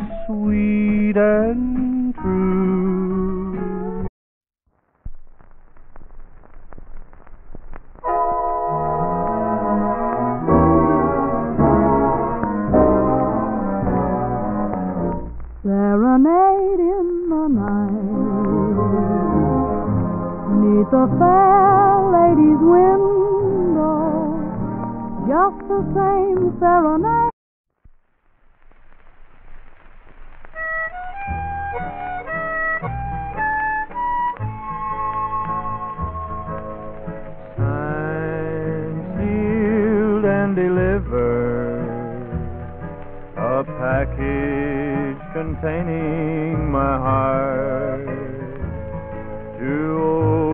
it's sweet and true. Serenade in the night, 'neath a fair lady's window, just the same serenade. A package containing my heart to open.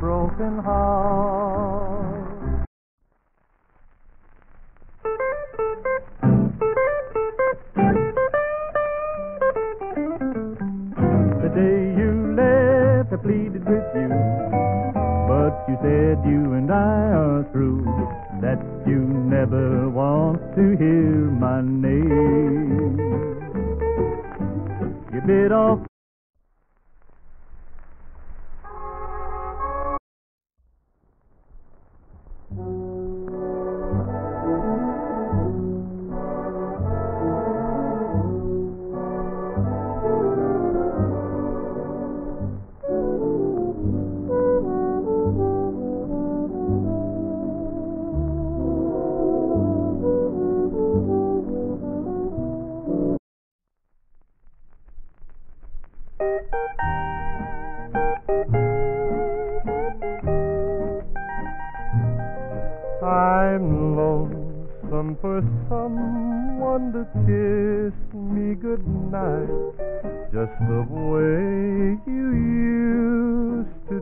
Broken heart. The day you left, I pleaded with you, but you said you and I are through, that you never want to hear my name. You bit off. I'm lonesome for someone to kiss me goodnight, just the way you used to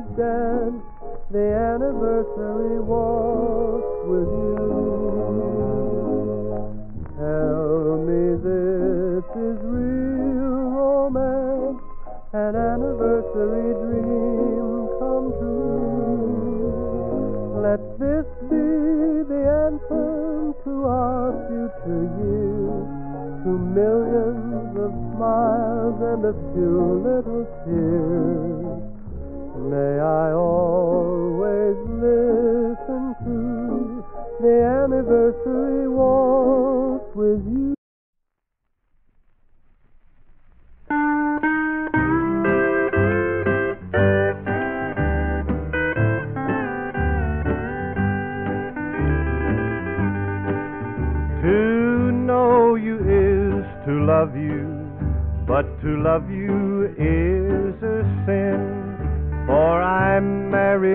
anniversary walk with you. Tell me this is real romance, an anniversary dream come true. Let this be the anthem to our future years, to millions of smiles and a few little tears. May I always listen to the anniversary waltz with you. To love you is a sin, for I'm married.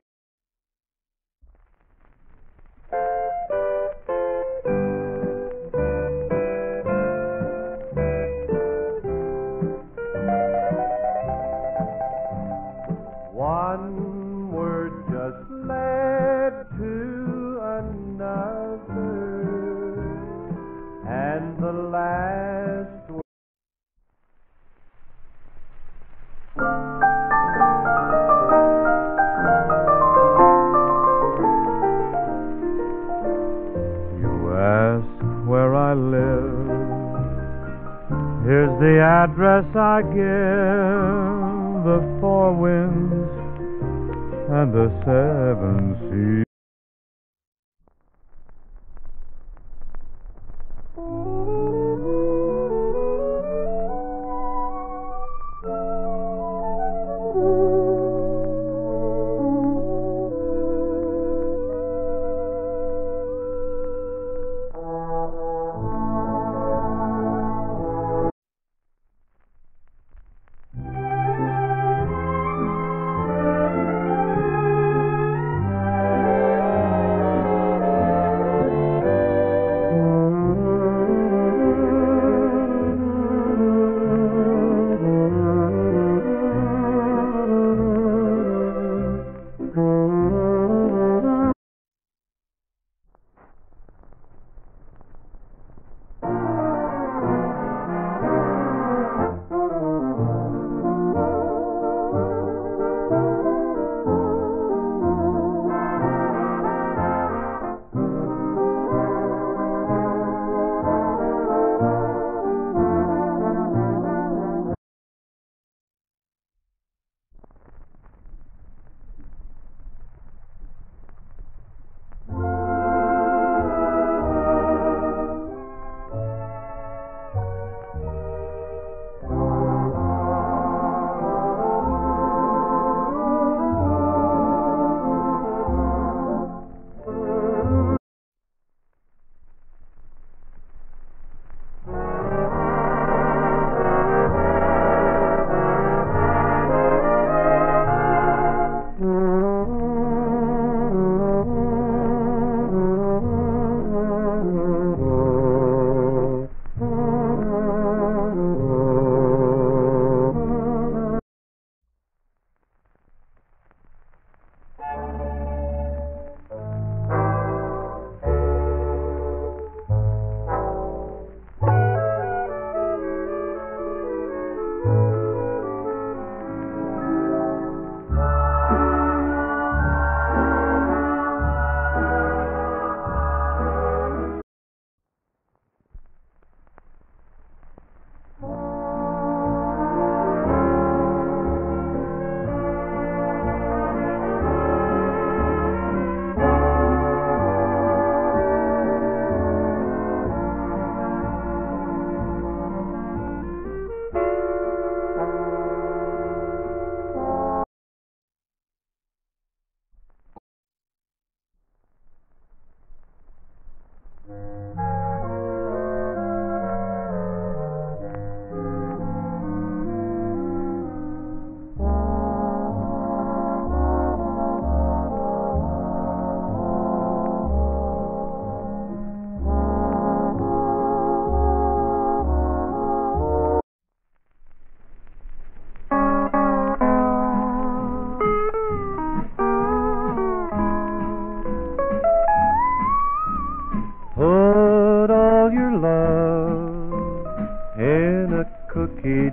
One word just led to another, and the last word. You ask where I live, here's the address I give. The four winds and the seven seas.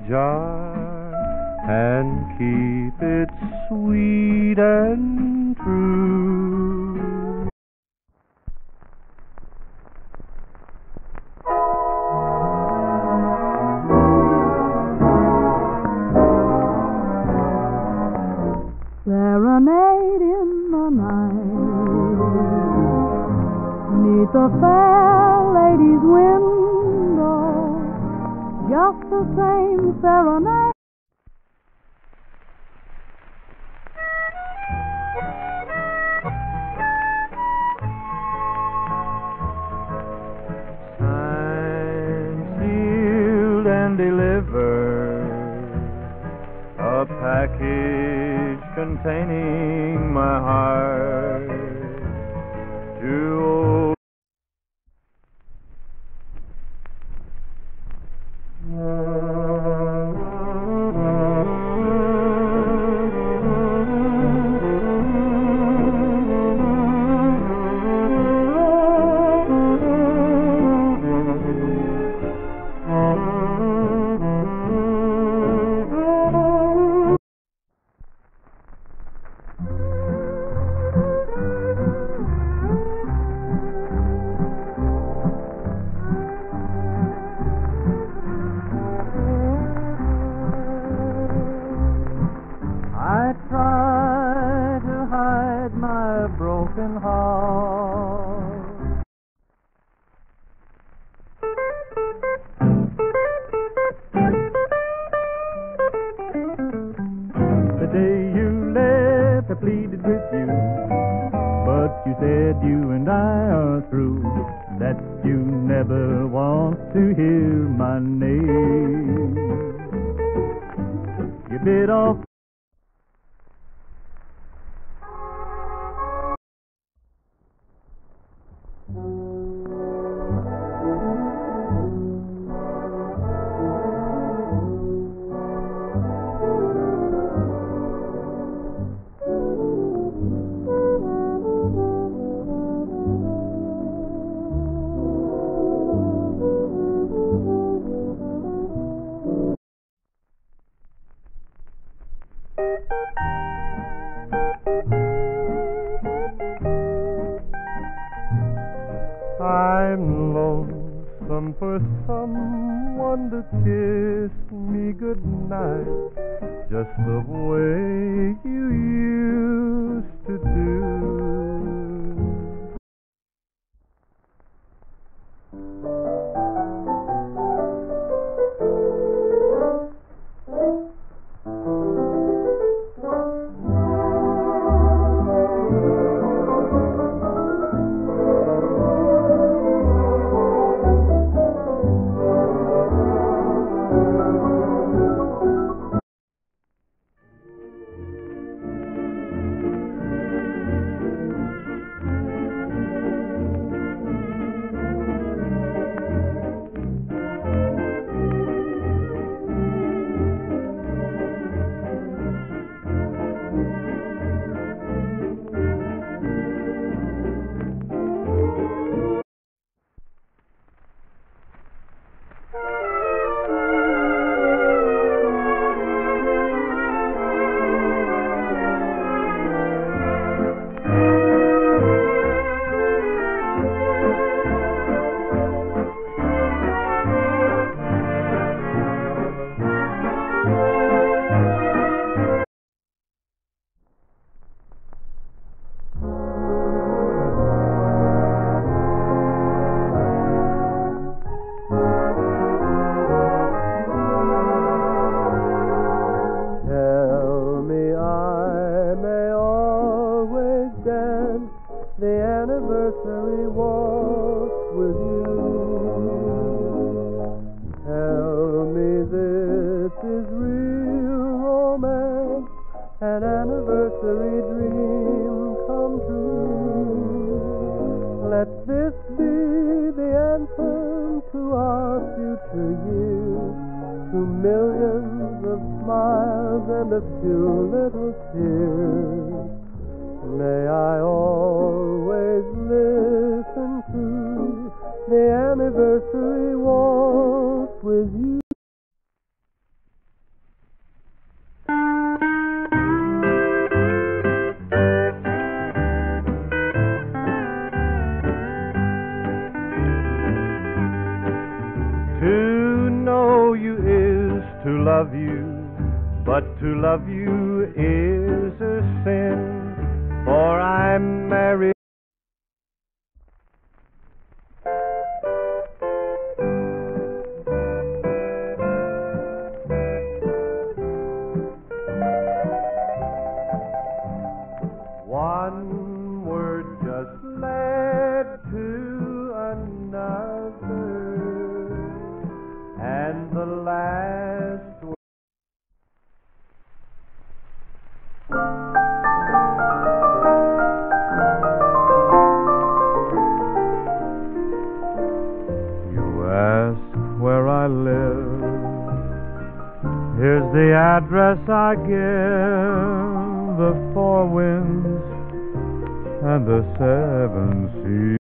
Jar and keep it sweet and true. Serenade in the night, 'neath a fair lady's window, just the same serenade. Signed, sealed, and delivered package containing my heart. To broken heart. The day you left, I pleaded with you, but you said you and I are through, that you never want to hear my name. You bit off I'm lonesome for someone to kiss me goodnight, just the way you used to do. Anniversary walk with you. Tell me this is real romance, an anniversary dream come true. Let this be the anthem to our future years, to millions of smiles and a few little tears. May I always listen to the anniversary waltz with you. To know you is to love you, but to love you is a sin. For I'm married. One word just led to another, and the last word. address I give, the four winds and the seven seas.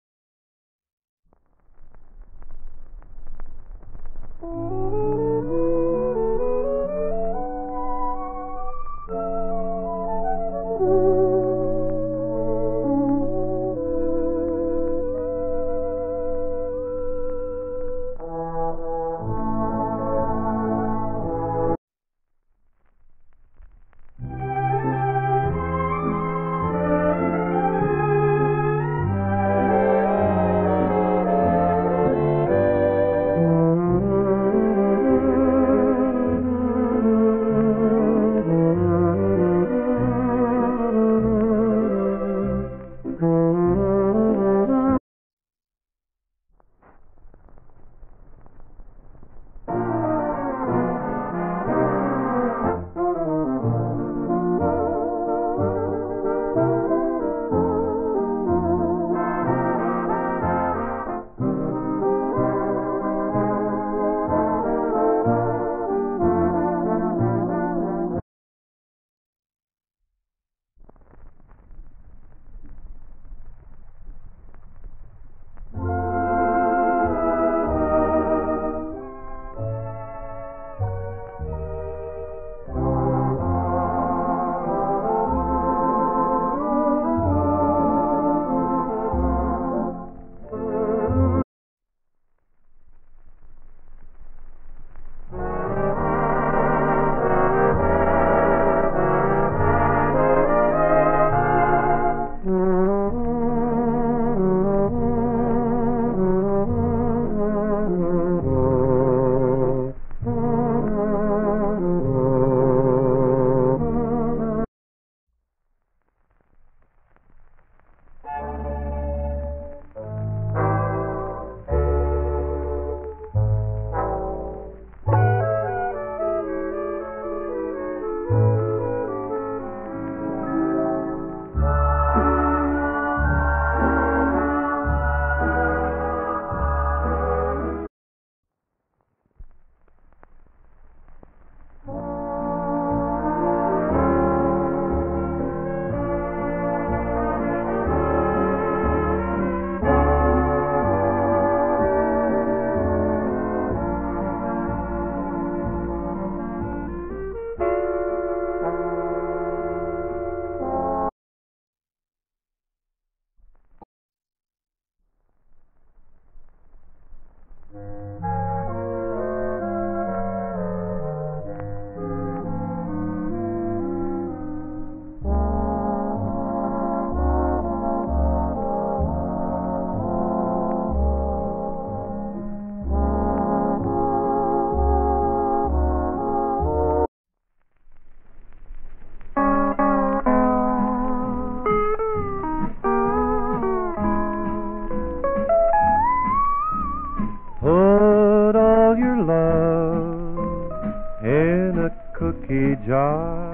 Jar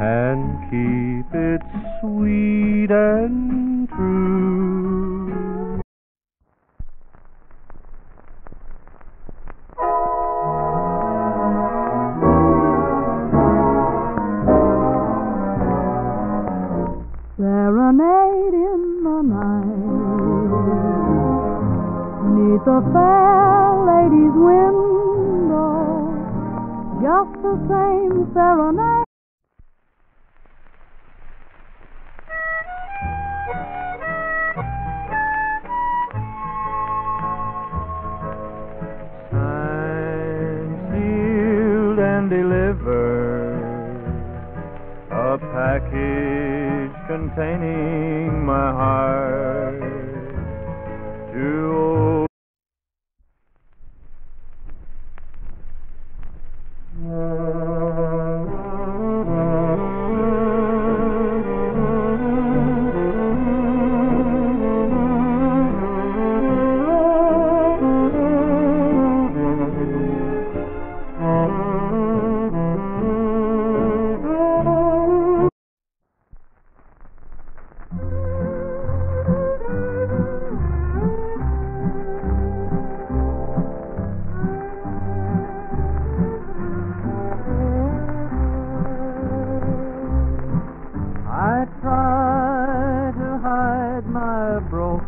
and keep it sweet and true. Serenade in the night, 'neath a fair lady's window, just the same serenade. Signed, sealed, and delivered, a package containing my heart to old.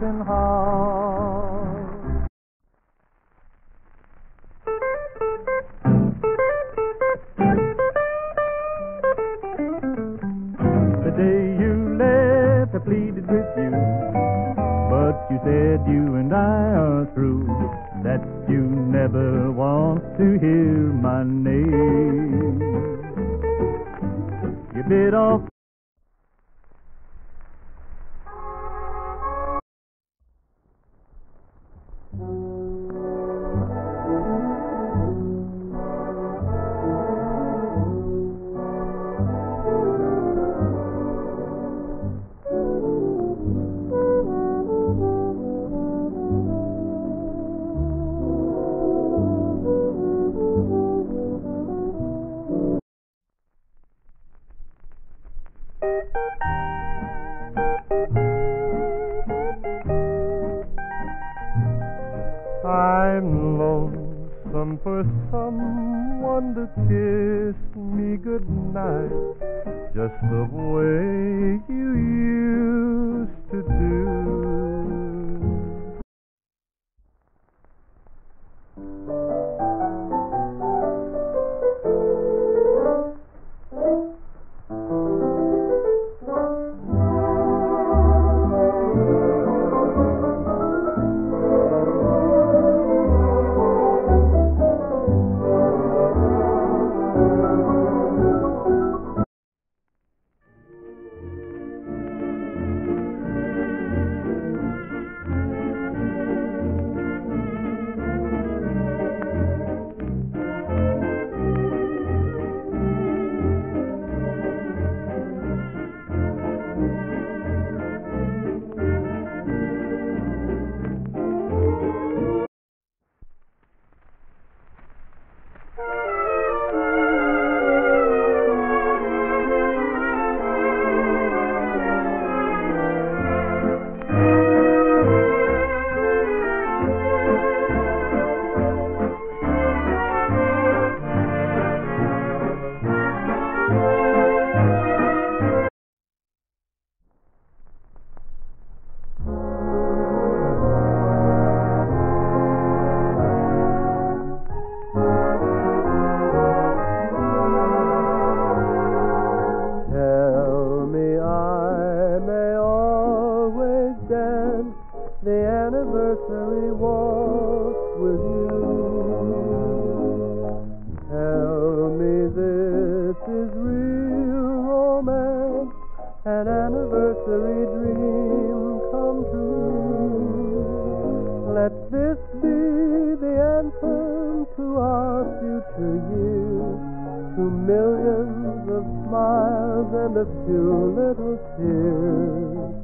open heart. The day you left, I pleaded with you, but you said you and I are through, that you never want to hear my name. You bit off. I'm lonesome for someone to kiss me goodnight, just the way you used to do. Anniversary walk with you. Tell me this is real romance, an anniversary dream come true. Let this be the anthem to our future years, to millions of smiles and a few little tears.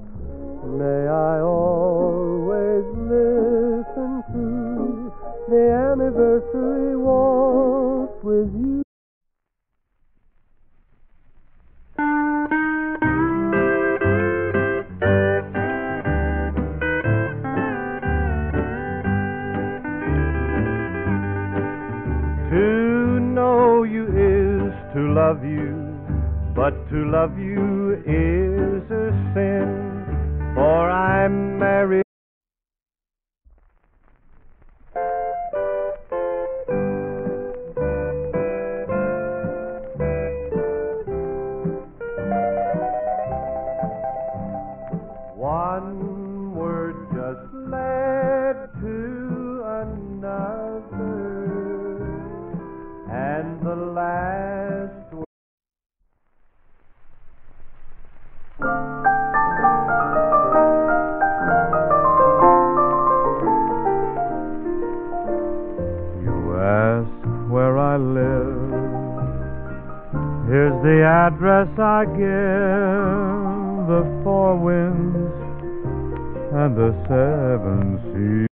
May I always listen to the anniversary waltz with you. To know you is to love you, but to love you is a sin. For I'm married. One word just led to another, and the last word. Here's the address I give, the four winds and the seven seas.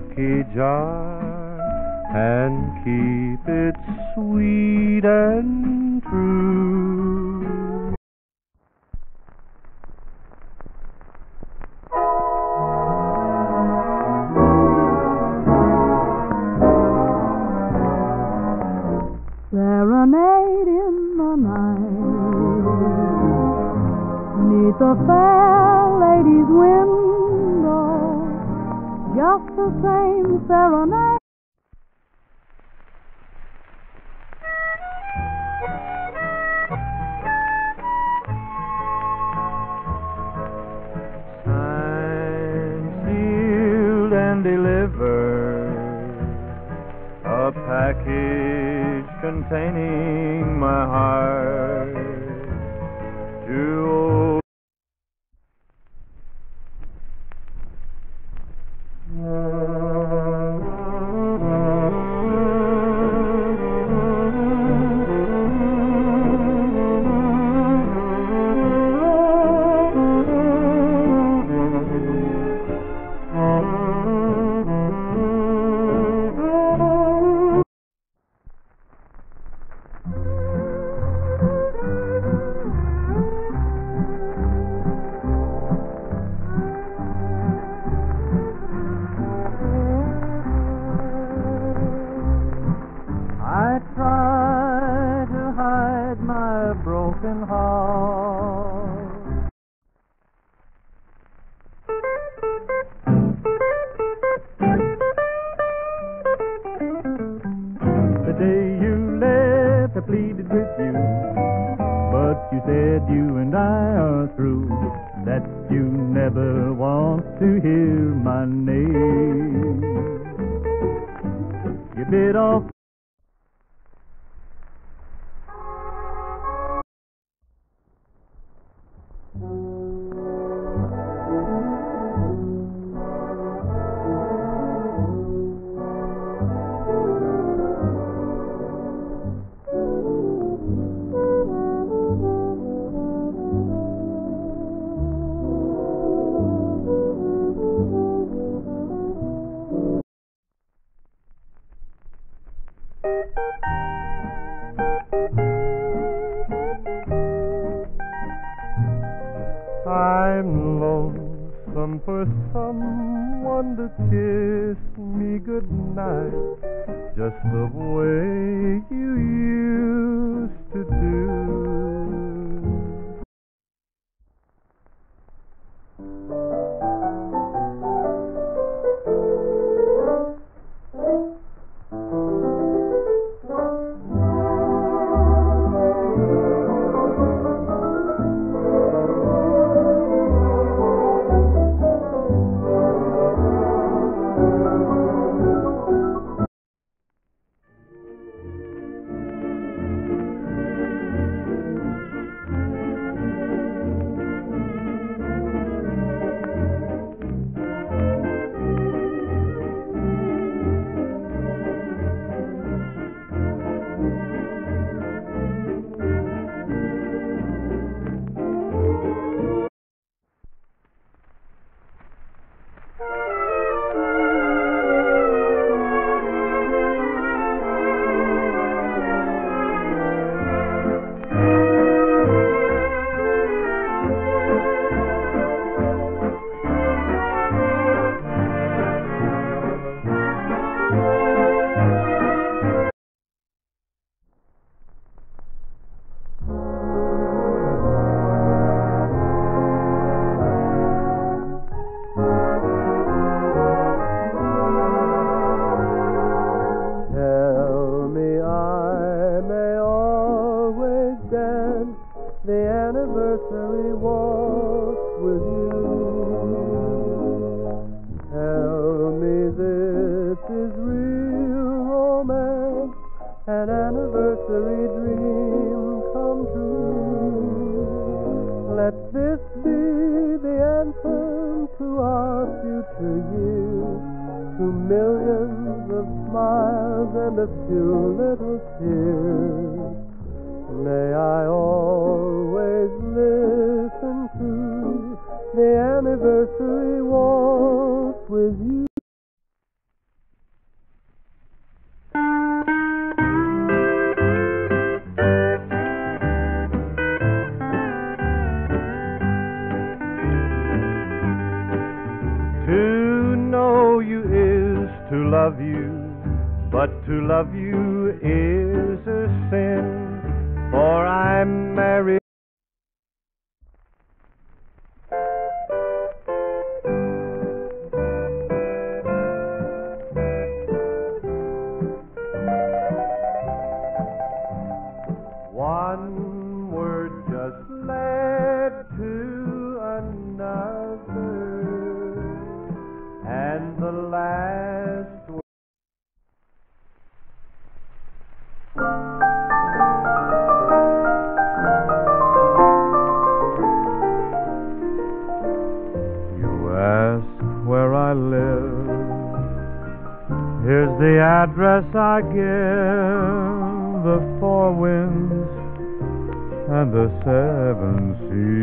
cookie jar and keep it sweet and true. Serenade in the night, 'neath a fair lady's window, just the same serenade. Signed, sealed, and delivered, a package containing my heart to open. Pleaded with you, but you said you and I are through, that you never want to hear my name. You bit off. I'm lonesome for someone to kiss me goodnight, just the way you used to do. Anniversary waltz with you. Tell me this is real romance, an anniversary dream come true. Let this be the anthem to our future years, to millions of smiles and a few little tears. May I always listen to the anniversary waltz with you. love you, but to love you is a sin, for I'm married. One word just led to another, and the last word. You ask where I live, here's the address I give. The four winds and the seven seas.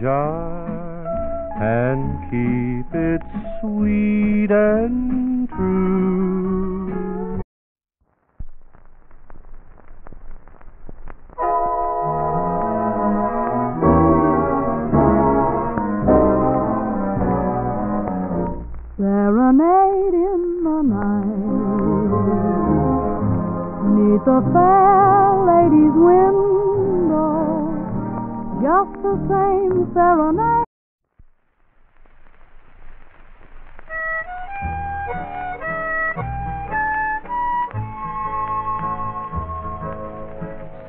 Jar and keep it sweet and true. Serenade in the night, 'neath a fair lady's window, just the same serenade.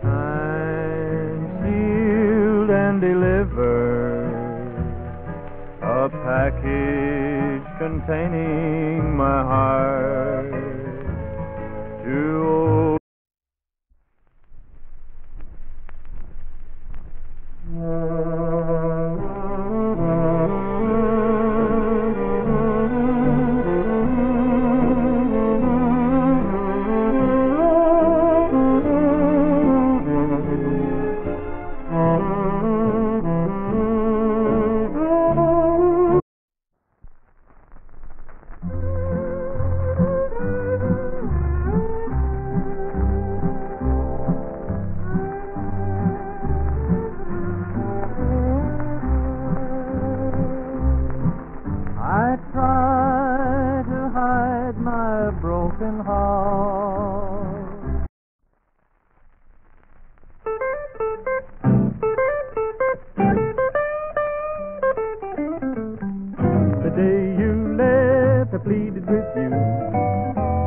Sign sealed can deliver a package containing my heart to old. Broken heart. The day you left, I pleaded with you,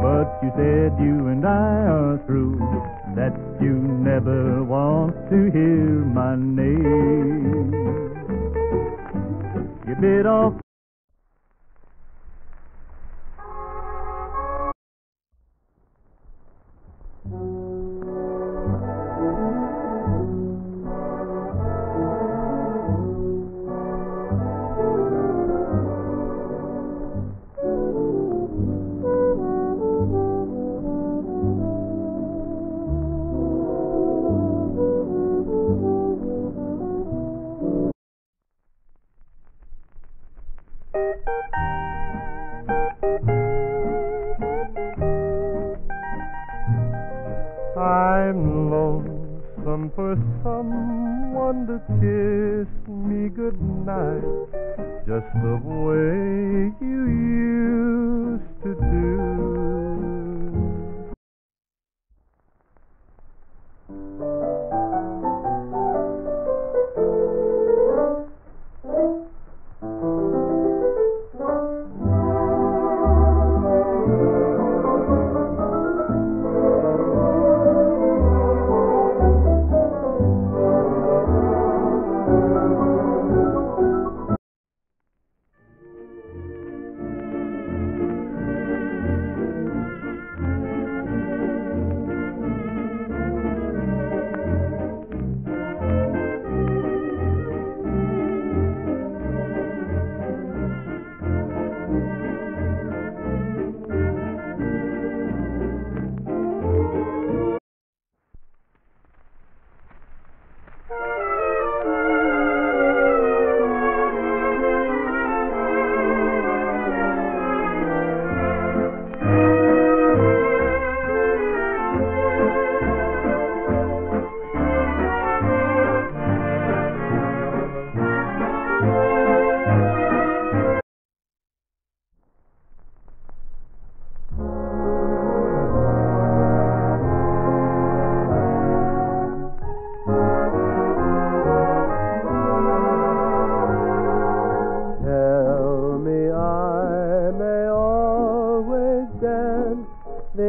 but you said you and I are through, that you never want to hear my name. You bit off. I'm lonesome for someone to kiss me goodnight, just the way you used to do.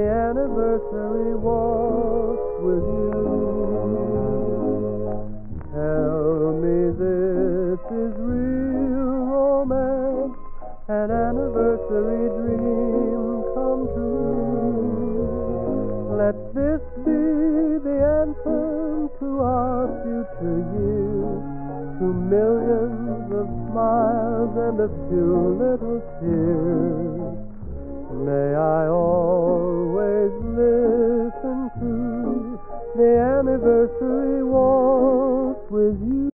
Anniversary walk with you. Tell me this is real romance, an anniversary dream come true. Let this be the anthem to our future years, to millions of smiles and a few little tears. May I always listen to the anniversary waltz with you.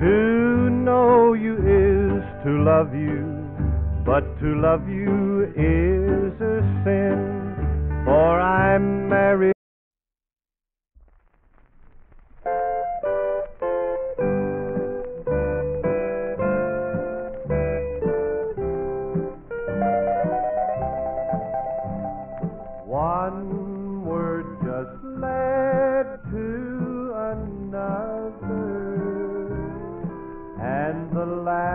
To know you is to love you, but to love you is a sin. For I'm married. One word just led to another, and the last.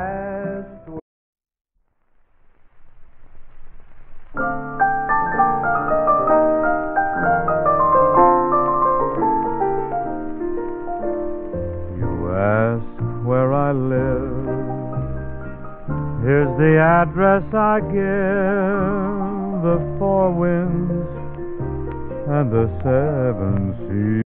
Here's the address I give, the four winds and the seven seas.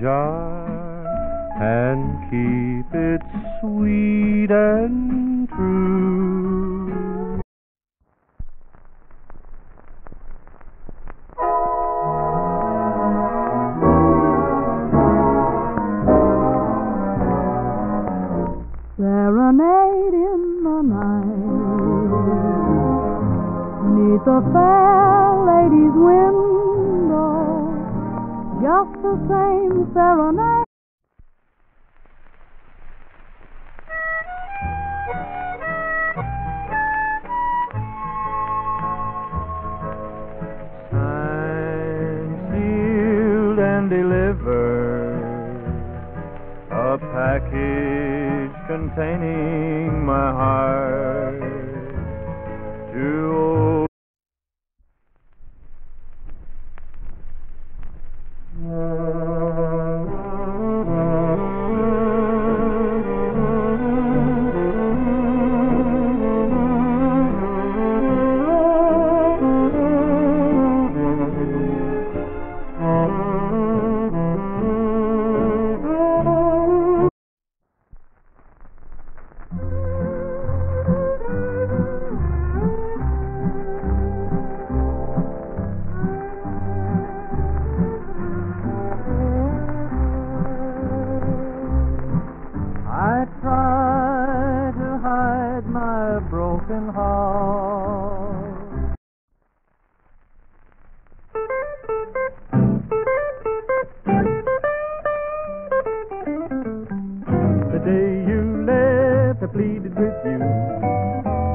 Jar and keep it sweet and true. Serenade in the night, 'neath a fair lady's window, just the same serenade. Signed, sealed, and delivered, a package containing my heart to open. and how. The day you left, I pleaded with you,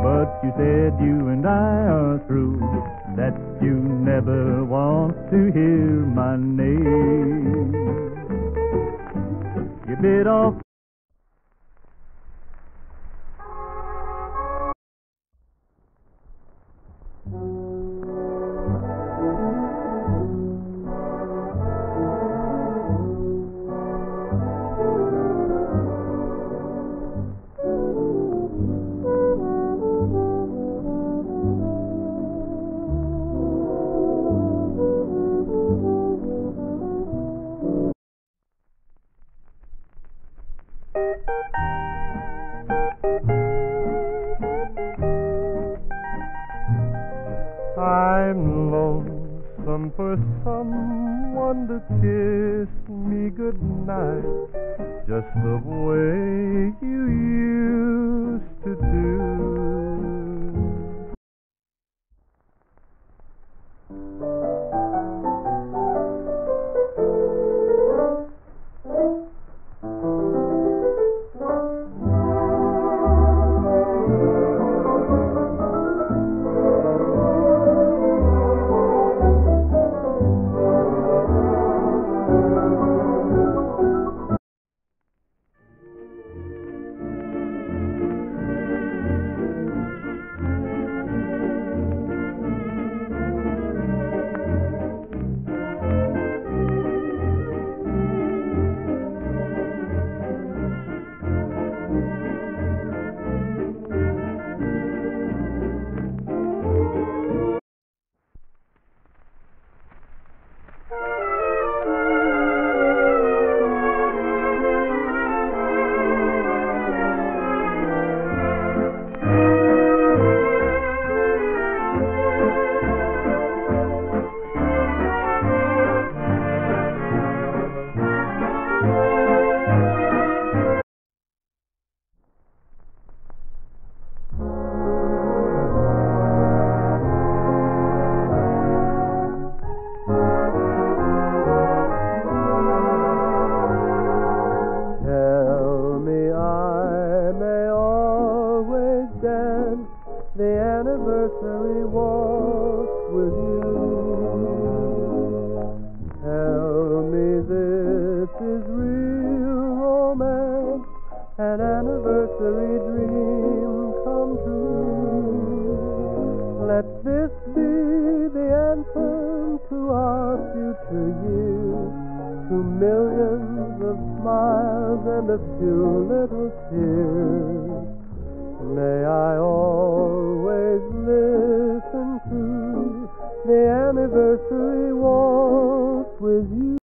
but you said you and I are through, that you never want to hear my name. You bit off. I'm lonesome for someone to kiss me goodnight, just the way you used to do. Anniversary walk with you. Tell me this is real romance, an anniversary dream come true. Let this be the anthem to our future years, to millions of smiles and a few little tears. May I always listen to the anniversary waltz with you.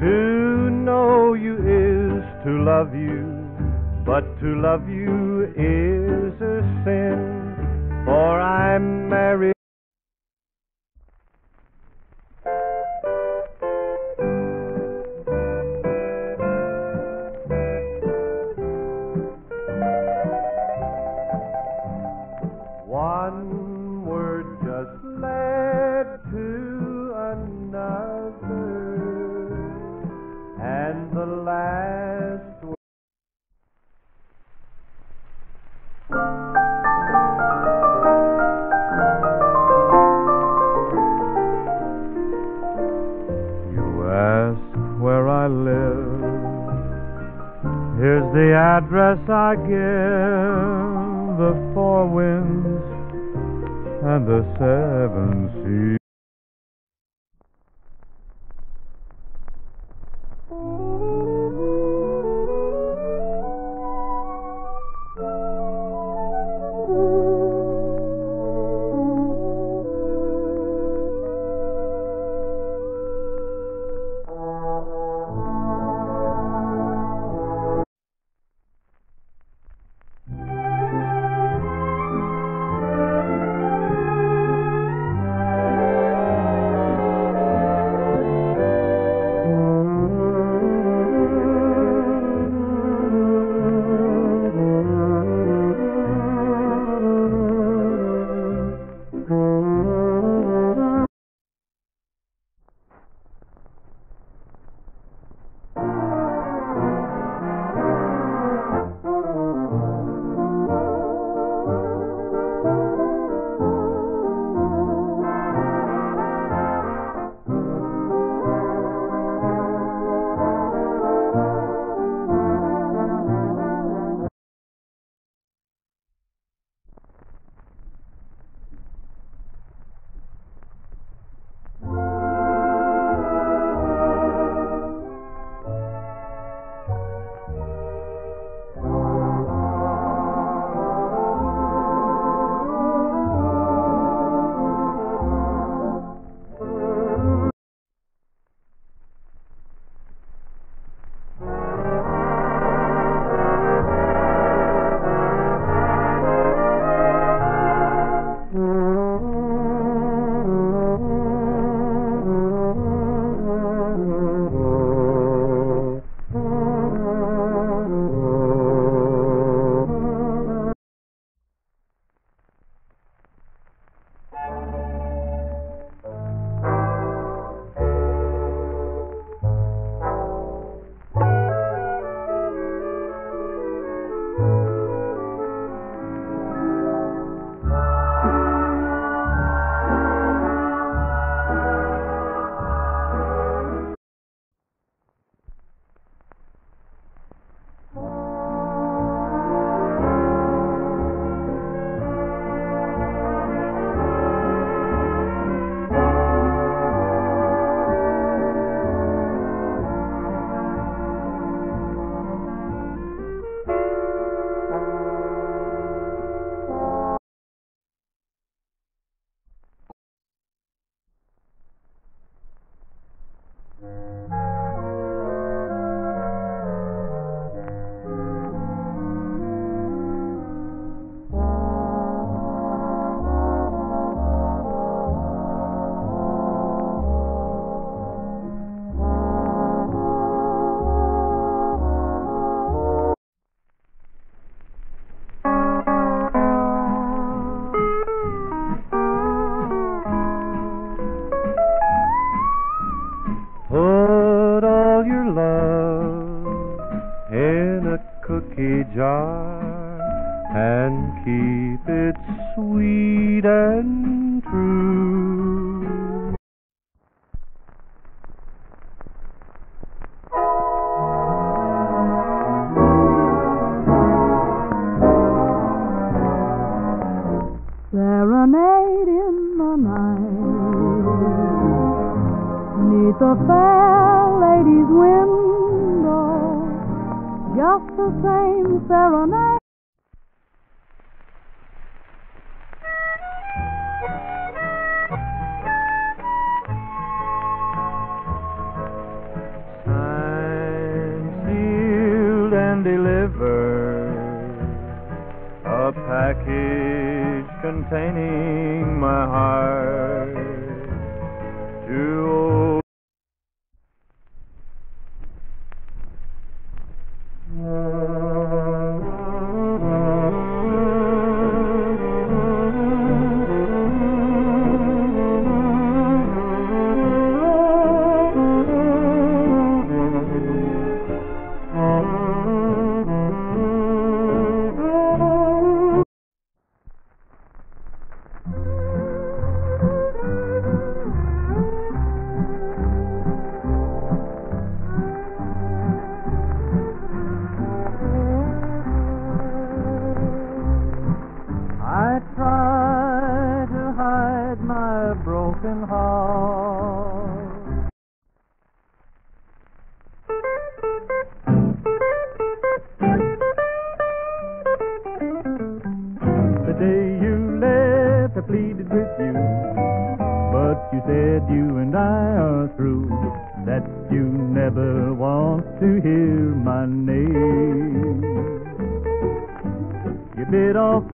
To know you is to love you, but to love you is a sin. For I'm married. One word just led to another, and the last word. Here's the address I give, the four winds and the seven seas. cookie jar and keep it sweet and true. Serenade in the night, 'neath a fair lady's window, just the same serenade. A package containing my heart to broken heart. The day you left, I pleaded with you, but you said you and I are through, that you never want to hear my name. You bit off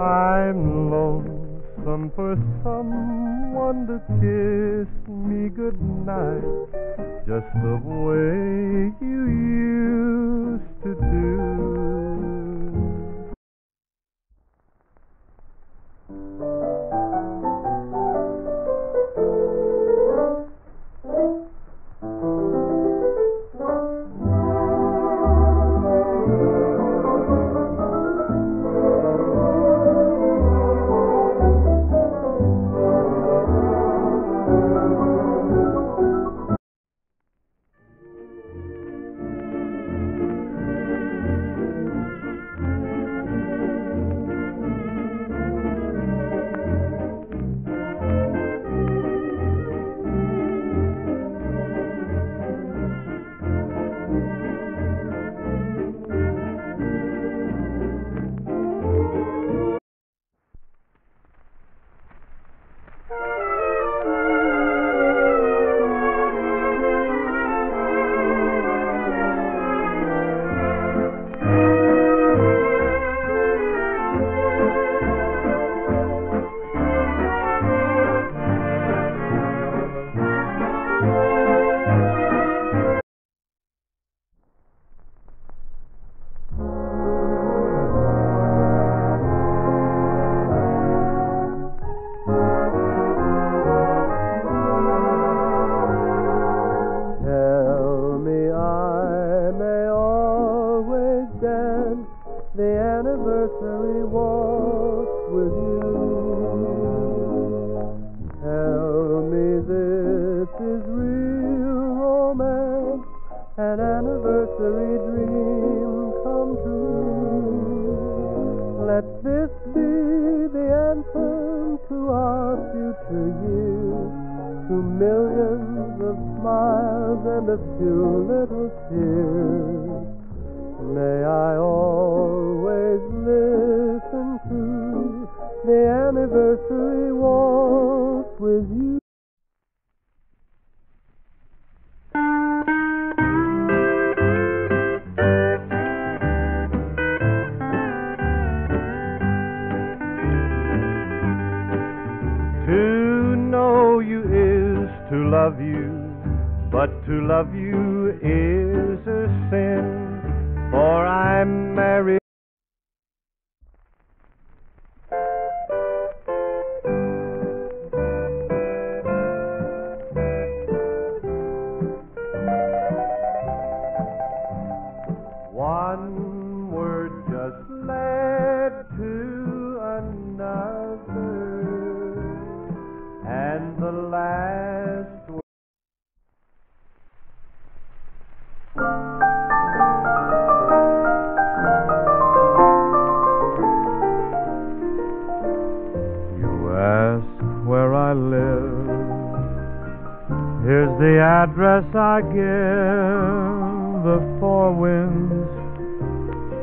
I'm lonesome for someone to kiss me goodnight, just the way you used to do. Anniversary walk with you. Tell me this is real romance, an anniversary dream come true. Let this be the anthem to our future years, to millions of smiles and a few little tears. May I always listen to the anniversary waltz with you. know you is to love you, but to love you is a sin, for I'm married. One word just led to another, and the last word. You ask where I live, here's the address I give. The four winds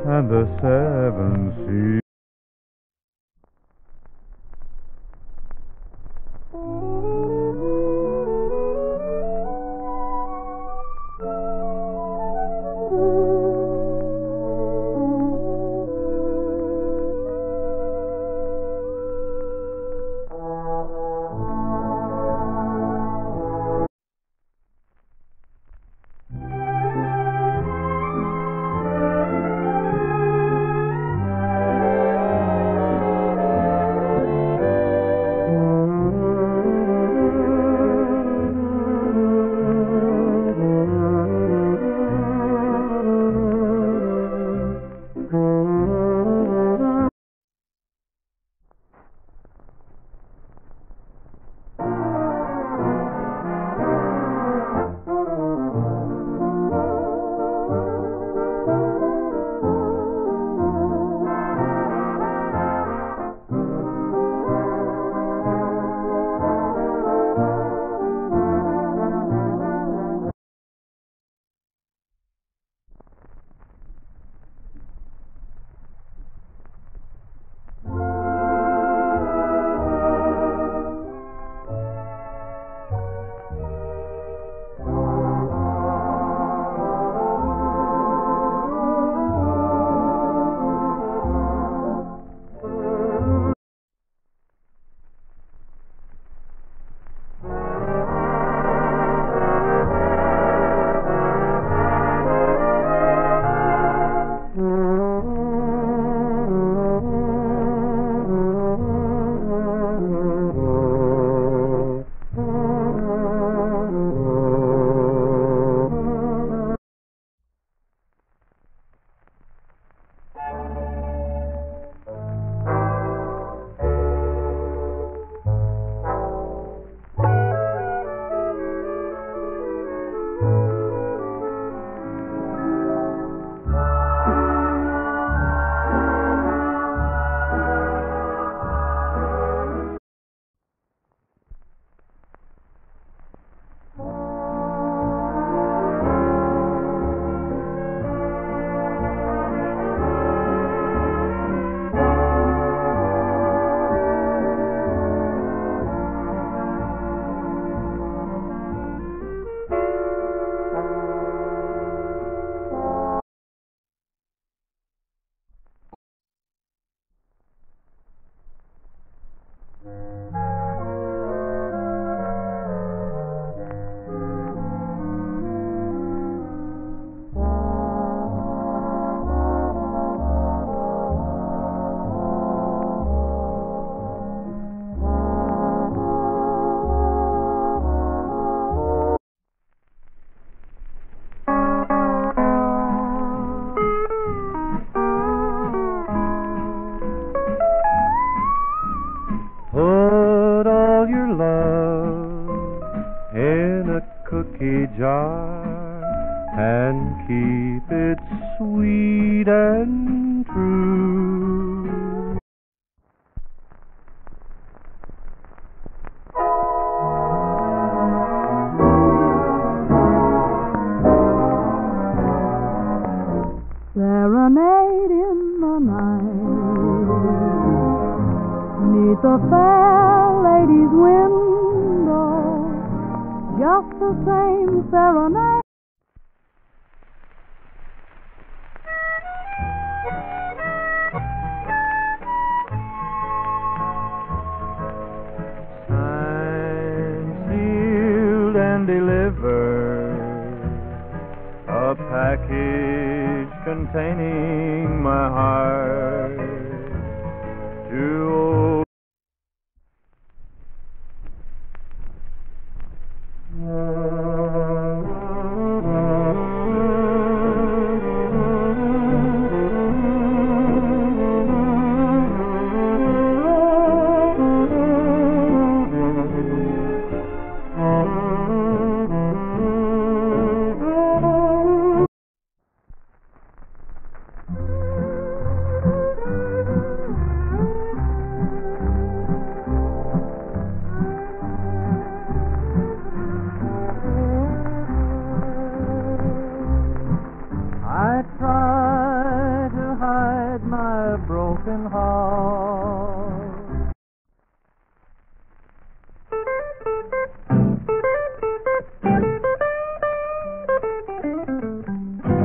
and the seven seas. Jar and keep it sweet and true. Serenade in the night, 'neath a fair lady's window, just the same serenade. can deliver a package containing my heart to old. Broken heart.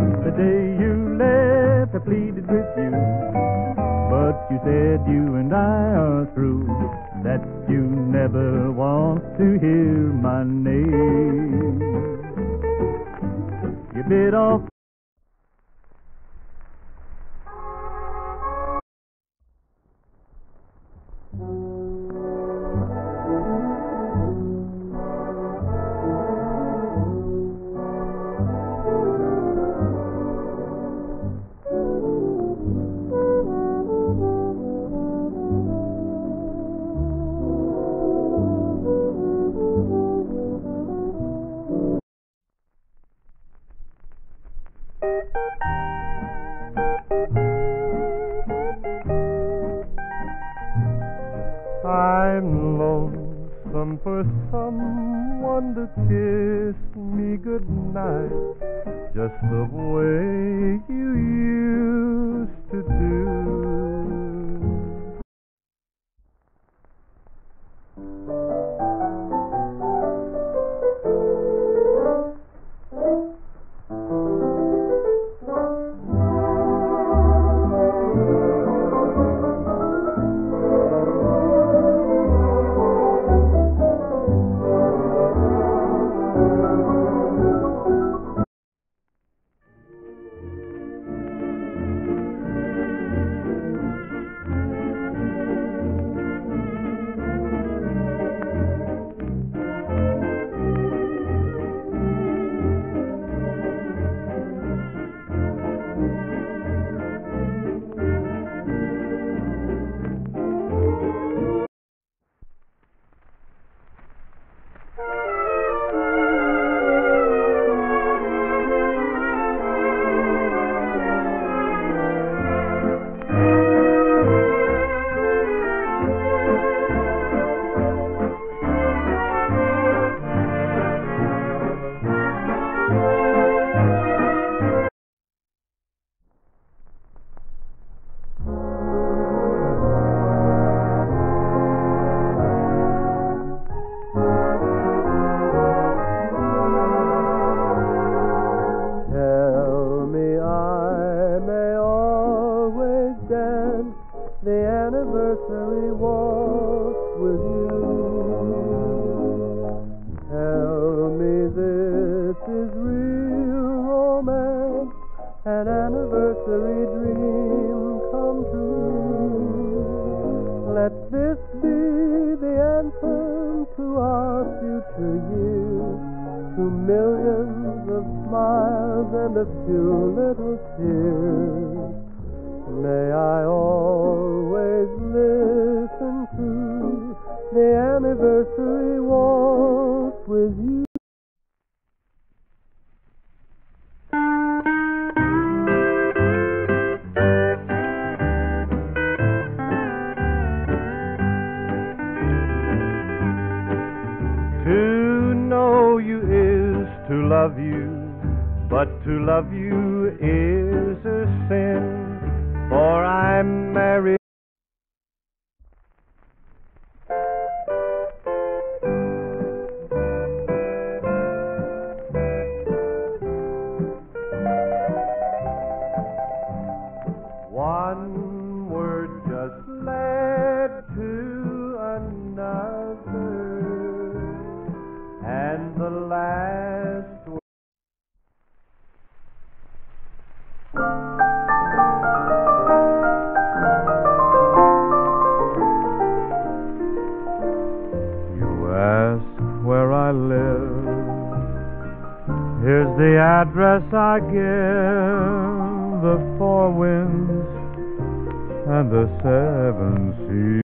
The day you left, I pleaded with you, but you said you and I are through, that you never want to hear my name. You bit off. I'm lonesome for someone to kiss me goodnight, just the way you used to do. Anniversary walk with you. Tell me this is real romance, an anniversary dream come true. Let this be the anthem to our future years, to millions of smiles and a few little tears. May I always listen to the anniversary waltz with you. To know you is to love you, but to love you is a sin. For I'm married. One word just led to another, and the last. the address I give, the four winds and the seven seas.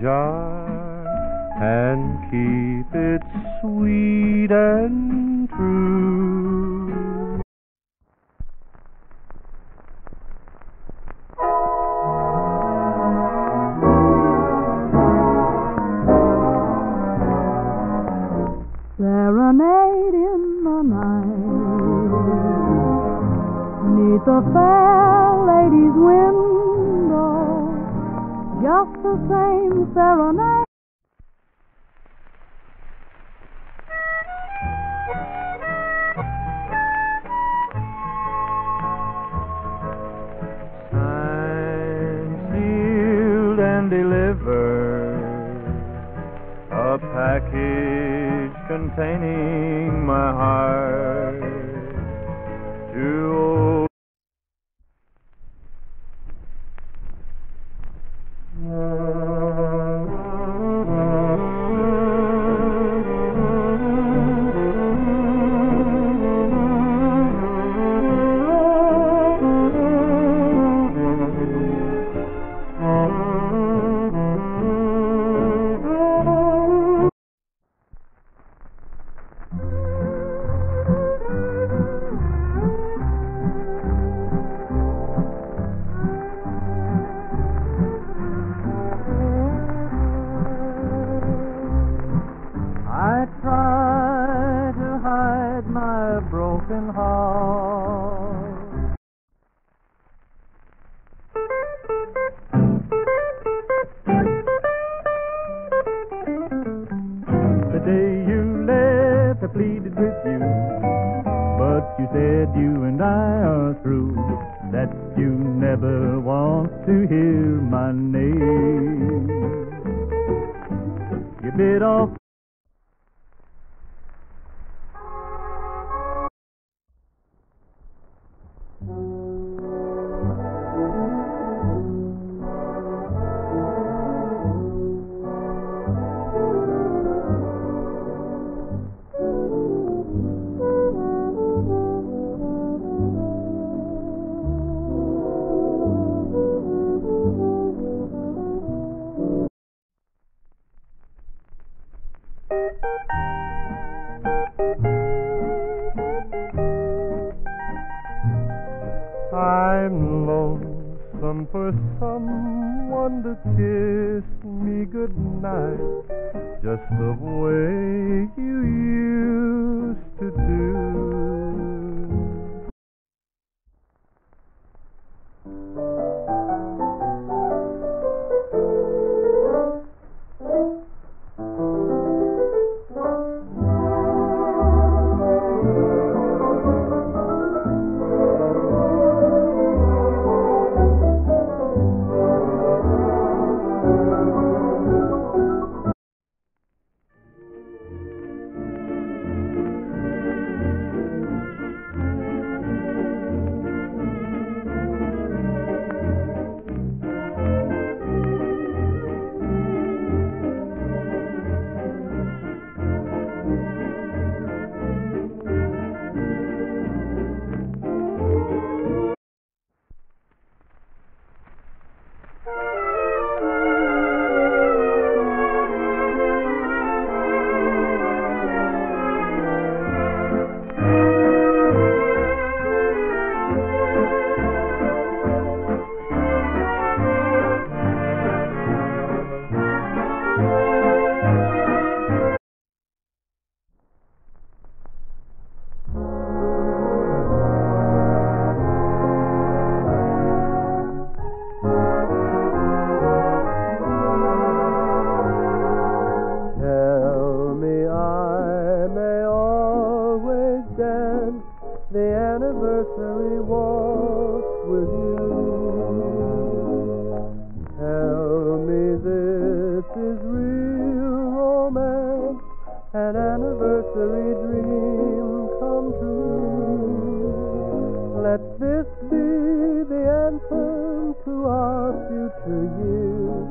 Jar and keep it sweet and true. Serenade in the night, 'neath a fair lady's window, just the same serenade. Signed, sealed, and delivered, a package containing my heart to open. that you and I are through, that you never want to hear my name. You bit off. I'm lonesome for someone to kiss me goodnight, just the way you used to do. Anniversary waltz with you. Tell me this is real romance, an anniversary dream come true. Let this be the anthem to our future years,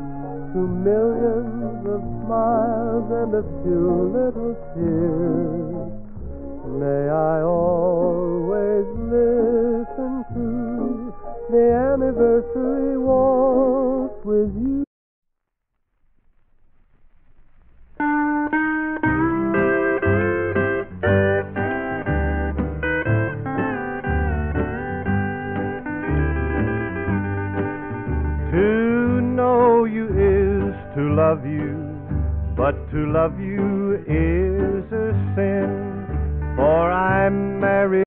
to millions of smiles and a few little tears. May I always listen to the anniversary waltz with you. To know you is to love you, but to love you is a sin. For I'm married.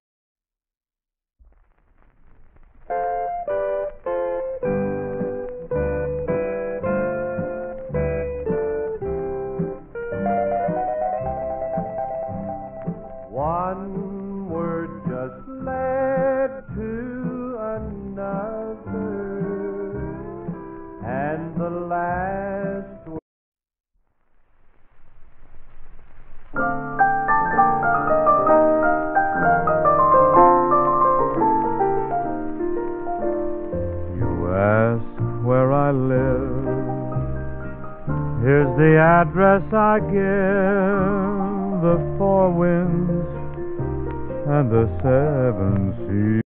One word just led to another, and the last word. Here's the address I give, the four winds and the seven seas.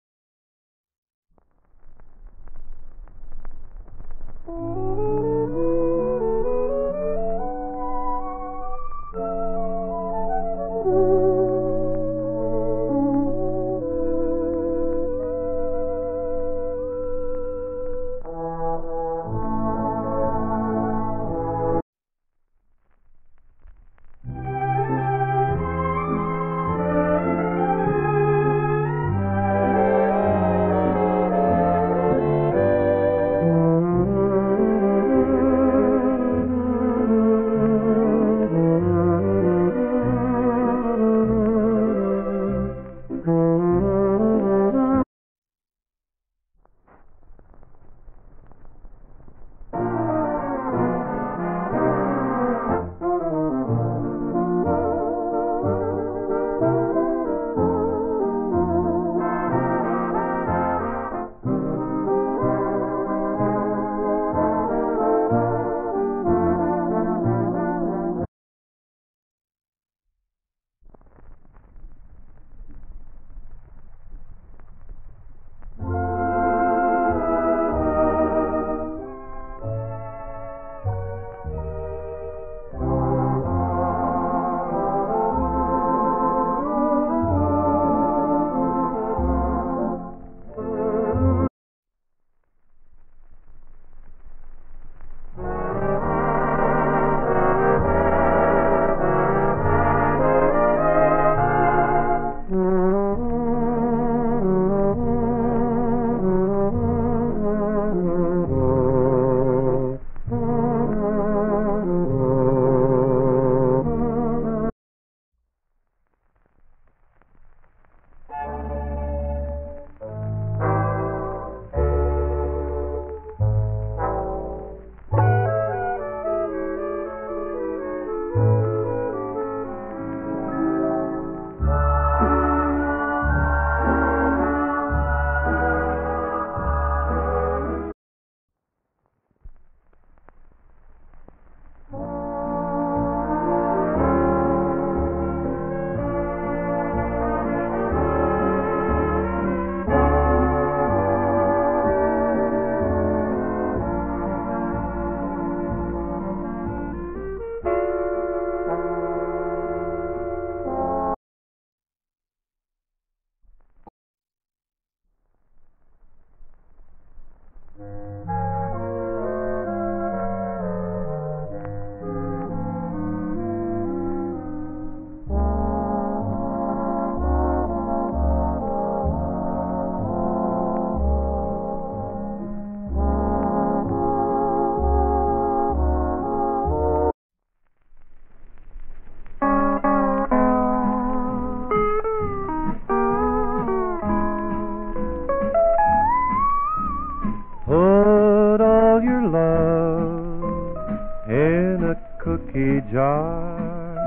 cookie jar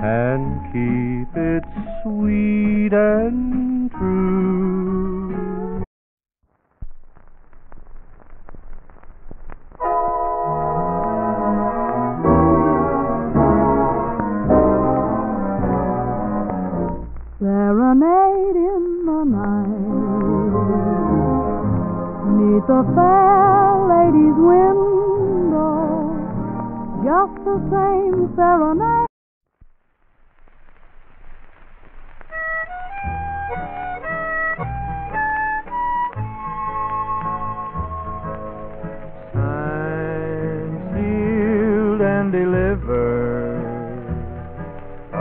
and keep it sweet and true. Serenade in the night, 'neath the fair lady's window, just the same serenade.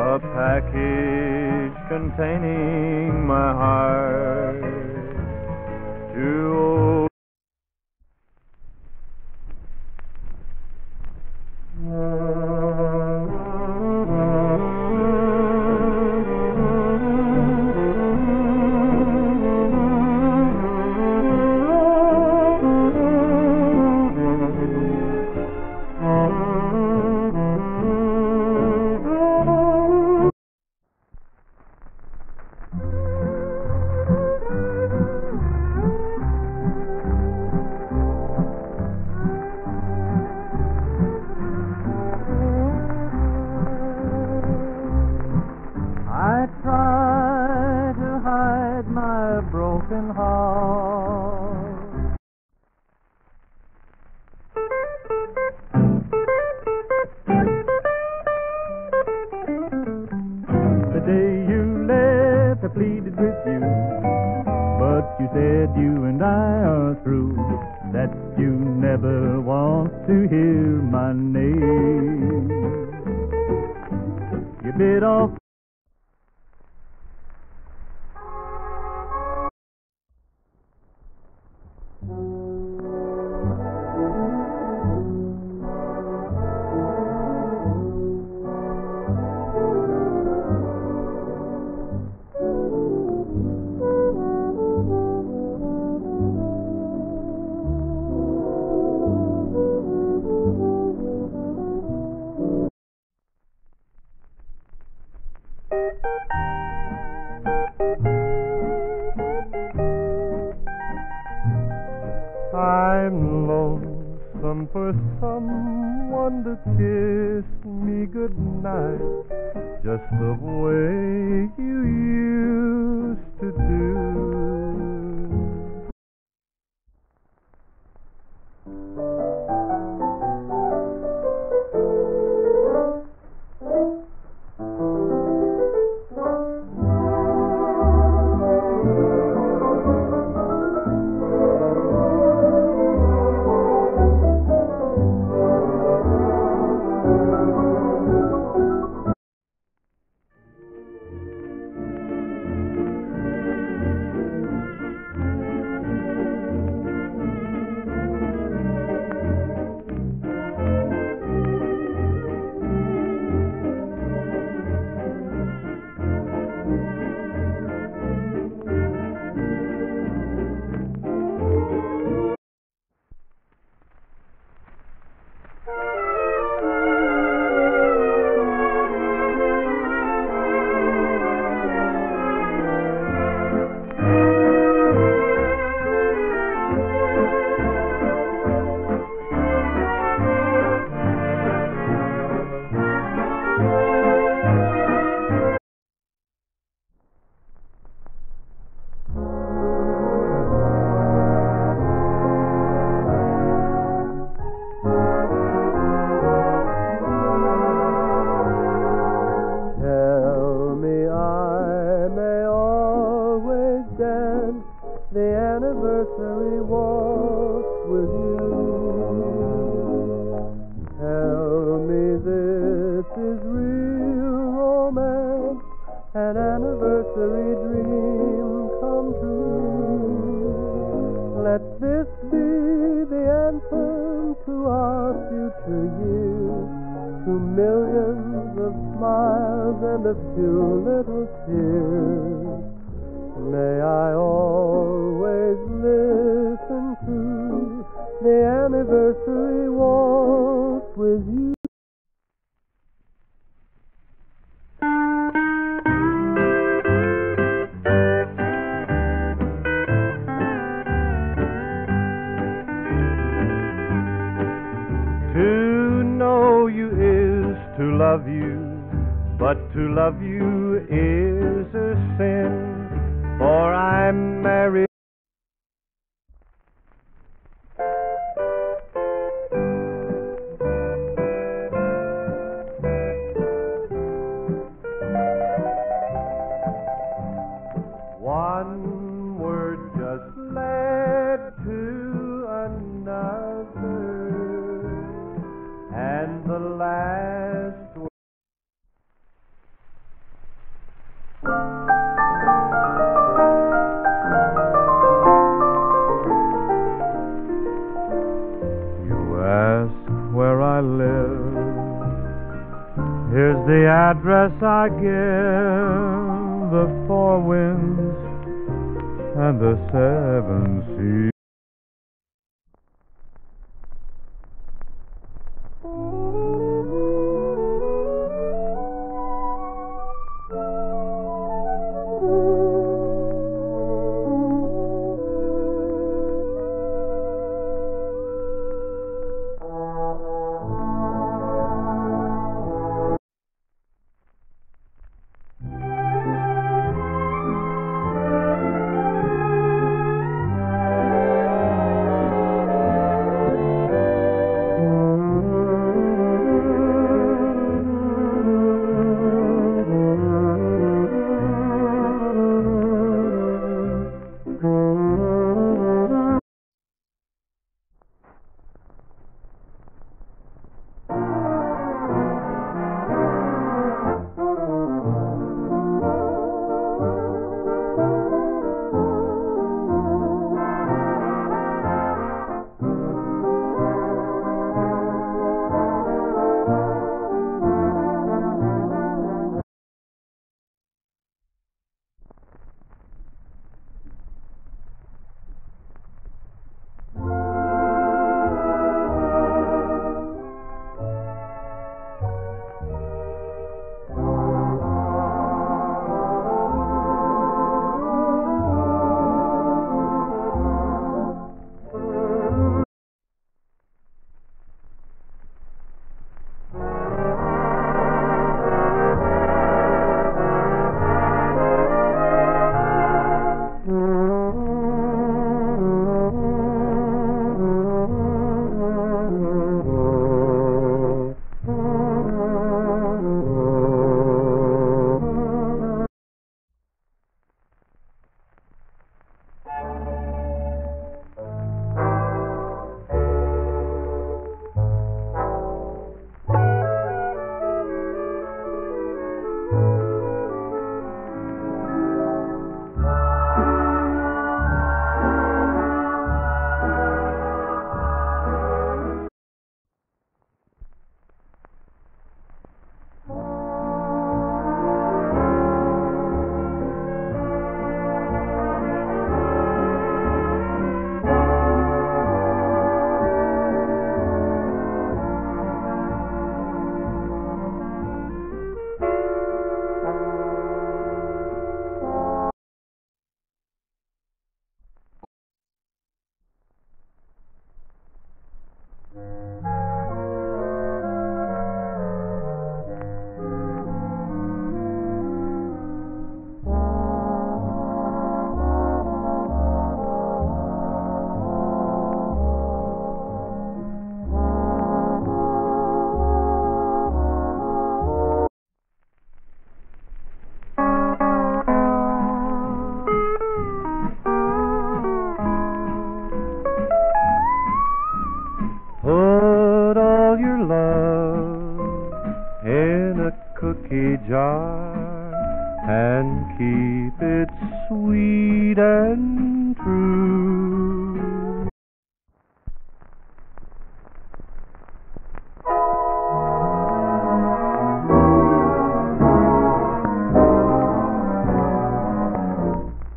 A package containing my heart to old. Broken heart. The day you left, I pleaded with you, but you said you and I are through, that you never want to hear my name. You bit off. I'm lonesome for someone to kiss me goodnight, just the way you used to anniversary walk with you. Tell me this is real romance, an anniversary dream come true. Let this be the anthem to our future years, to millions of smiles and a few little tears. May I always listen to the anniversary waltz with you. love you, but to love you is a sin, for I'm married. One word just led to another, and the last word. You ask where I live, here's the address I give. The four winds and the seven seas. Jar and keep it sweet and true.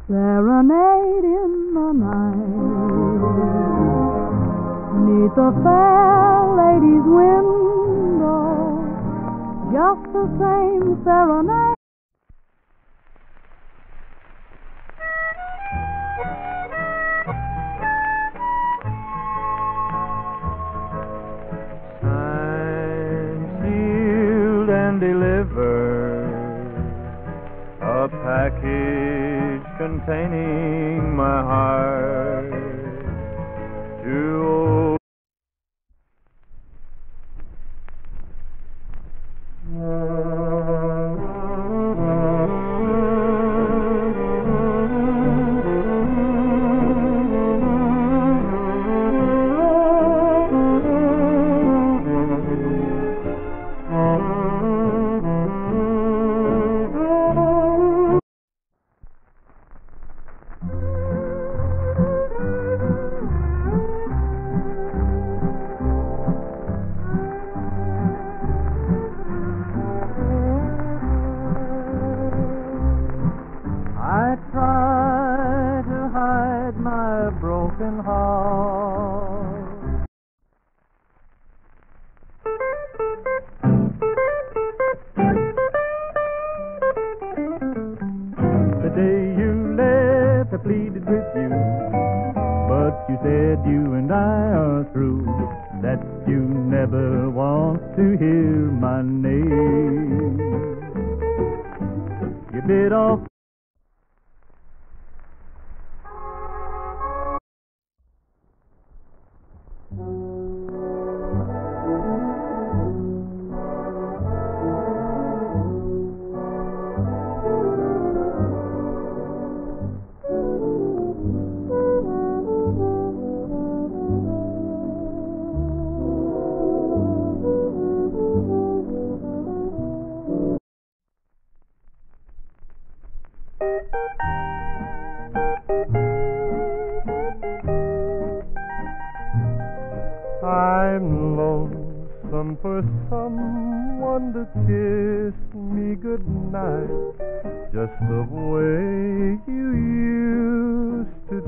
Serenade in the night, 'neath a fair lady's window, just the same serenade. Time sealed deliver a package containing my heart to open. Pleaded with you, but you said you and I are through, that you never want to hear my name. You bit off. I'm lonesome for someone to kiss me goodnight, just the way you used to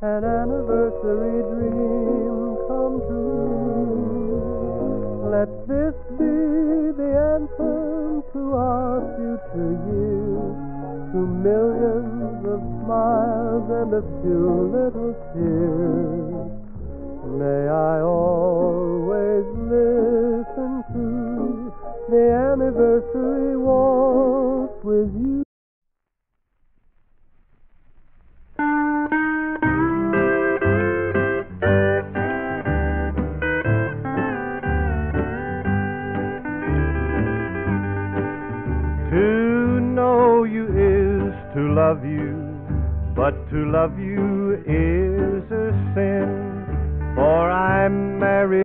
and a few little tears. May I always listen to the anniversary waltz with you. To know you is to love you, but to love you is a sin, for I'm married.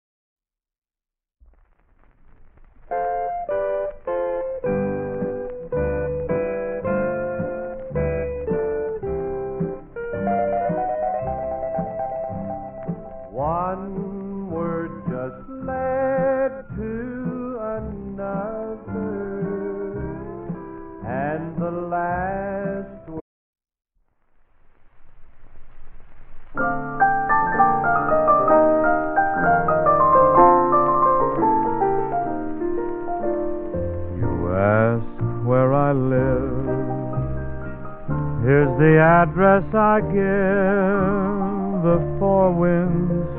One word just led to another, and the last address I give the four winds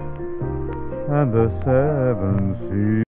and the seven seas.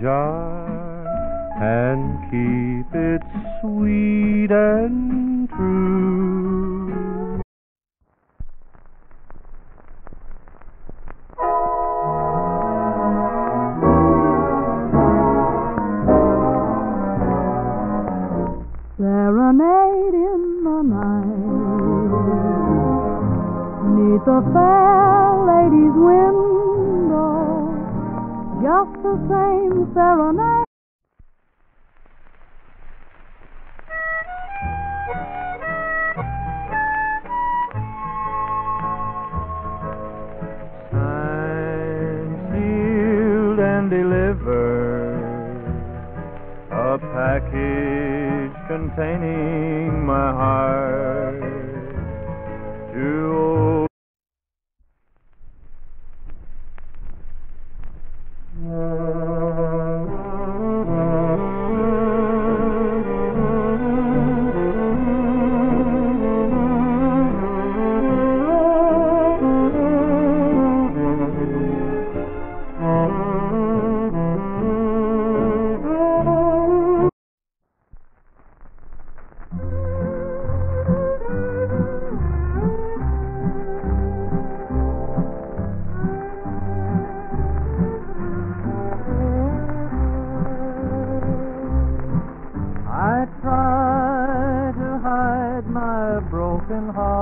Jar and keep it sweet and true. Serenade in the night, 'neath a fair lady's window, just the same serenade. Signed, sealed, and delivered, a package containing my heart to open. The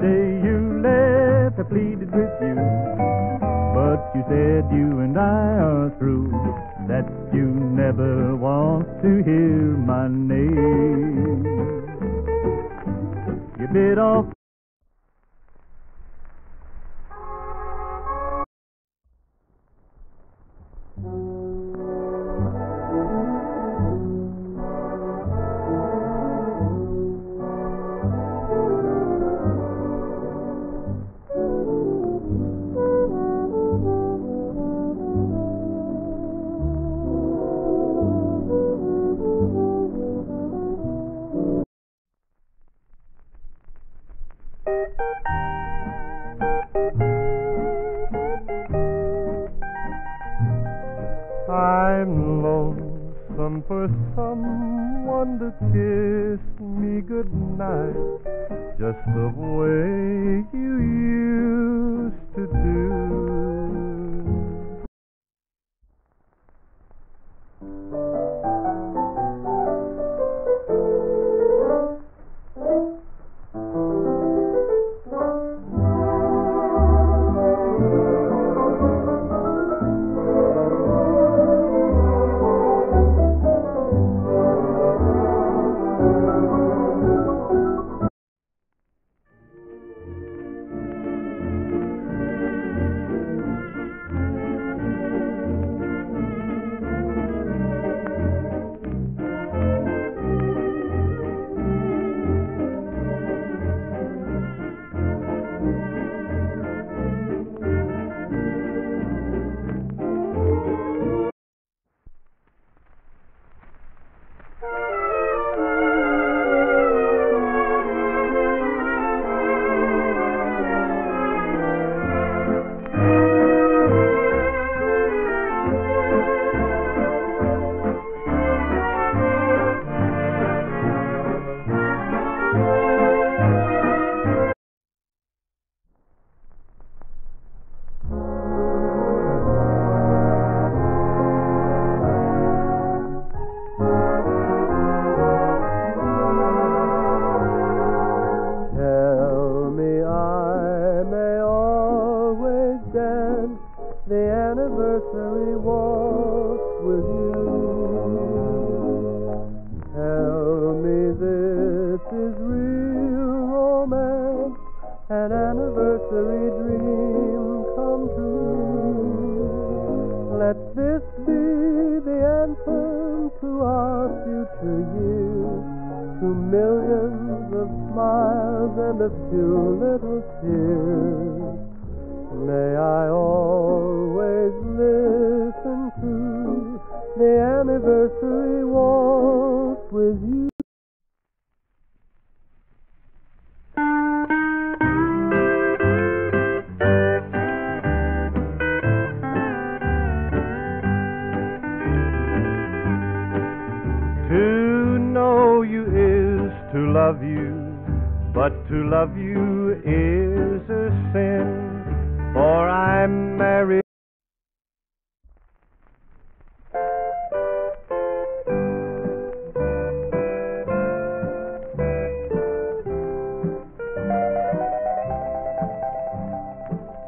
day you left, I pleaded with you, but you said you and I are through, that you never want to hear my name. You bit off. I'm lonesome for someone to kiss me goodnight, just the way you used to do. Anniversary walk with you. Tell me this is real romance, an anniversary dream come true. Let this be the anthem to our future years, to millions of smiles and a few little tears. May I always listen to the anniversary waltz with you. To know you is to love you, but to love you is a sin. For I'm married.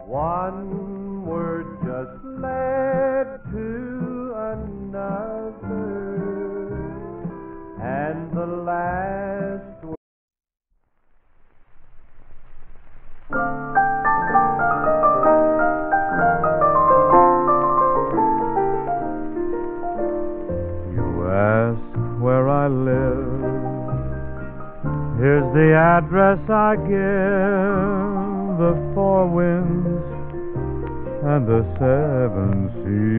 One word just led to another, and the last word. Here's the address I give, the four winds and the seven seas.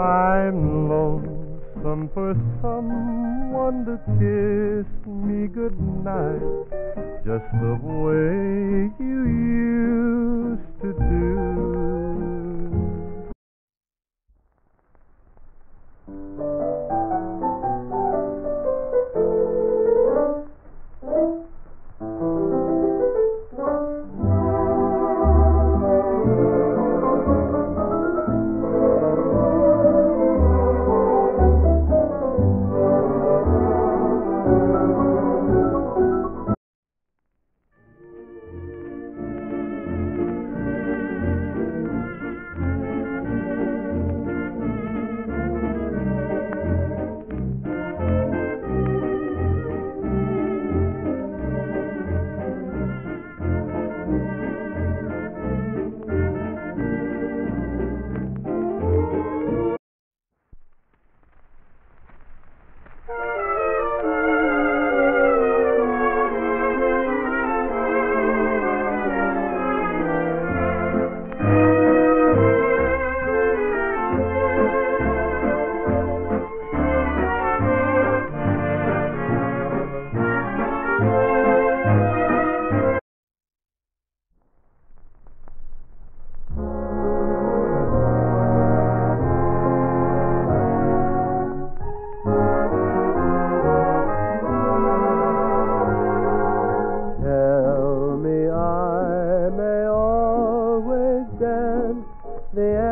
I'm lonesome for someone to kiss me goodnight, just the way you used to do.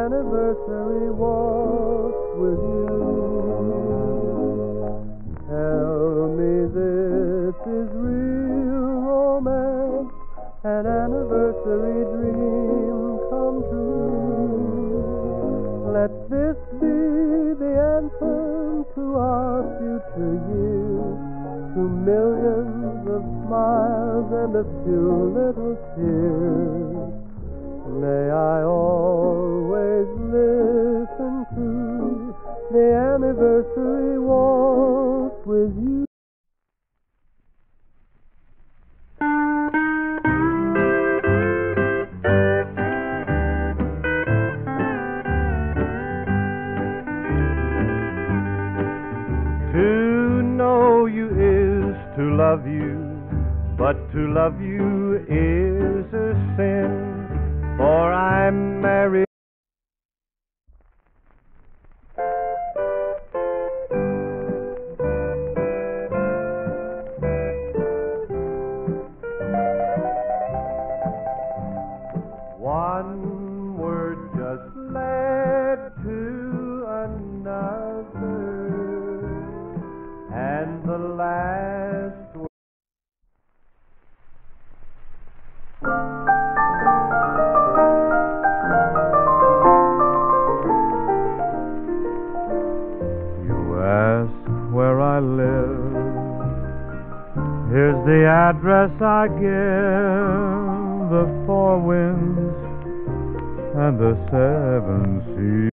Anniversary walk with you. Tell me this is real romance, an anniversary dream come true. Let this be the anthem to our future years, to millions of smiles and a few little tears. May I always listen to the anniversary waltz with you. To know you is to love you, but to love you is a sin. For I'm married. One word just led to another, and the last word. Here's the address I give, the four winds and the seven seas.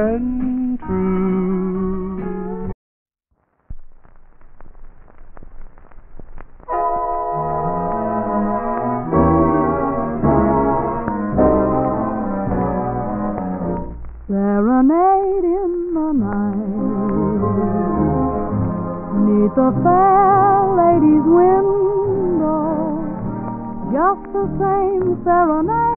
and true. Serenade in the night, 'neath a fair lady's window, just the same serenade.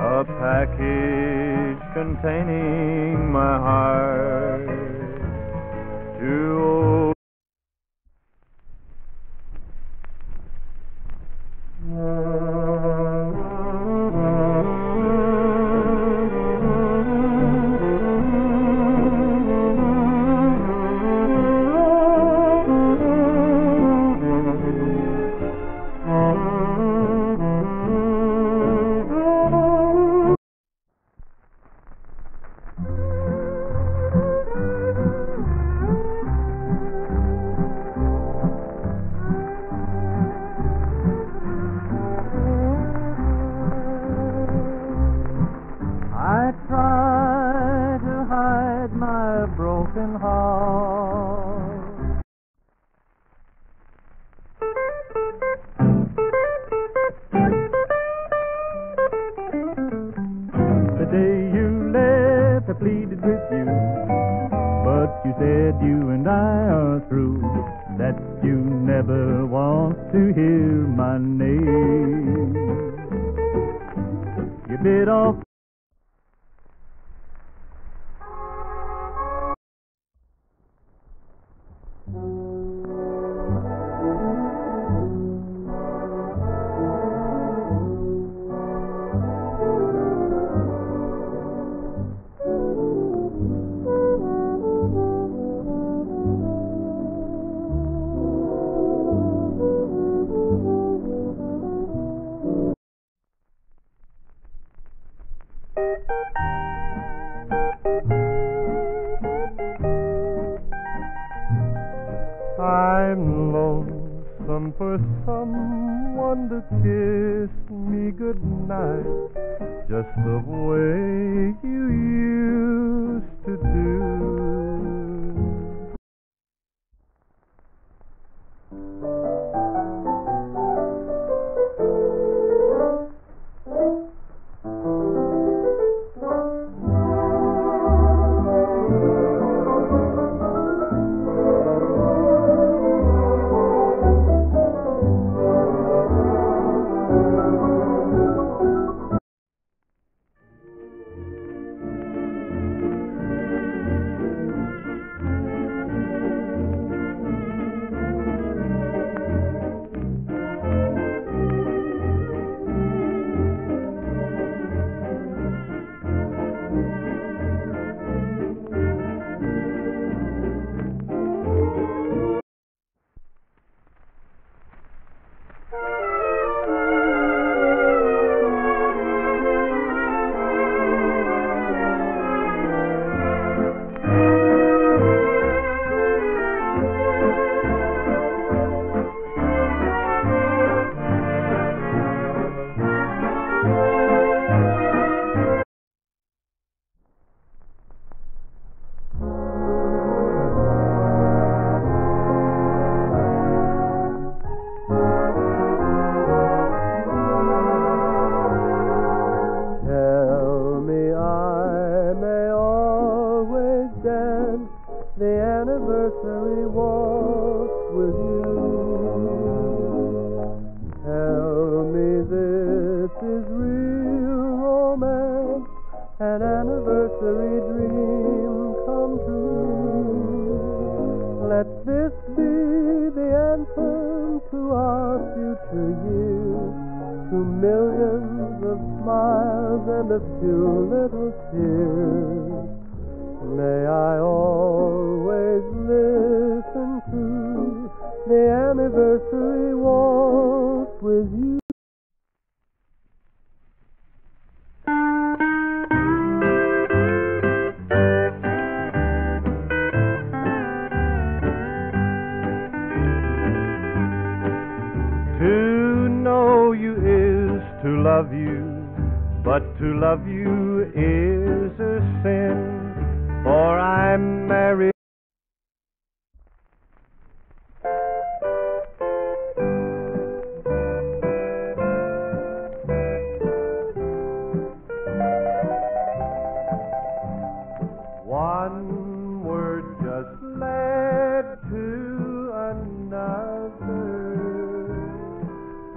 A package containing my heart to open. Broken heart. The day you left, I pleaded with you, but you said you and I are through, that you never want to hear my name. You bit off. I'm lonesome for someone to kiss me goodnight, just the way you used to do. Anniversary waltz with you. Tell me this is real romance, an anniversary dream come true. Let this be the anthem to our future years, to millions of smiles and a few little tears. May I always listen to the anniversary waltz with you. To love you is a sin, for I'm married. One word just led to another,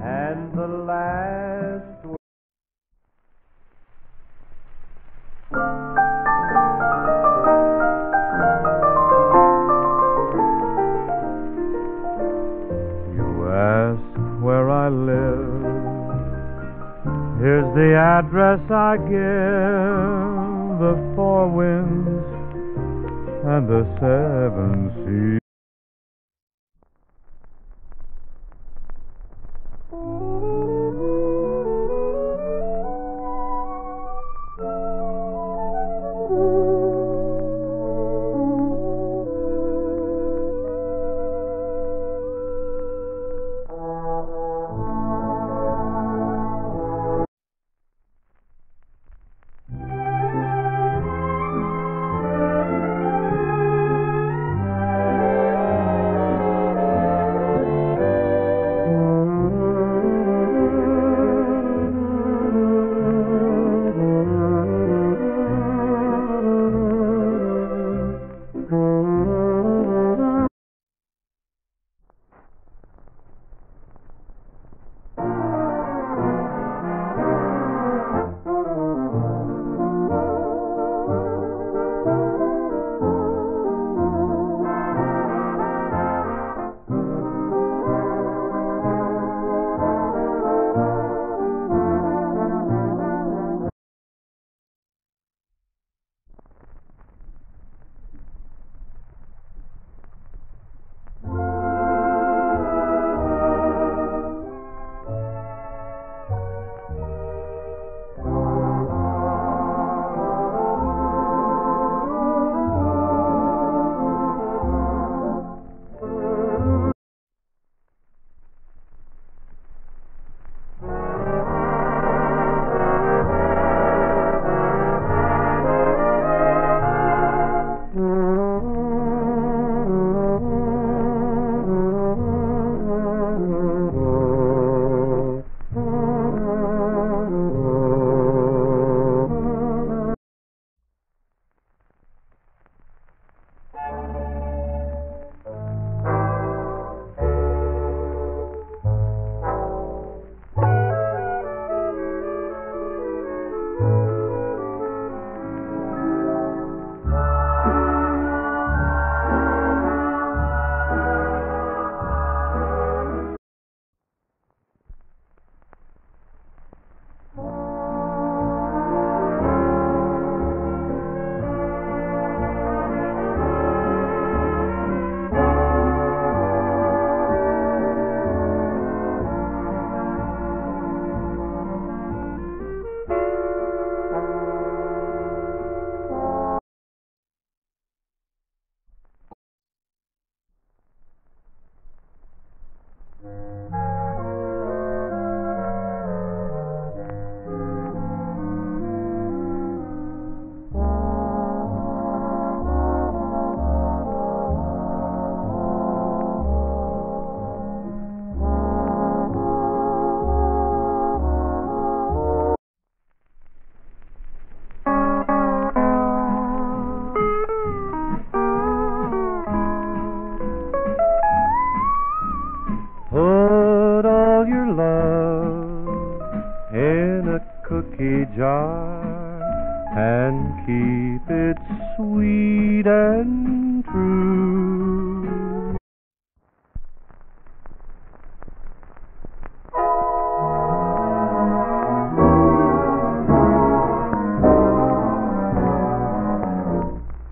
and the last word. You ask where I live, here's the address I give. The four winds and the seven seas. Jar and keep it sweet and true.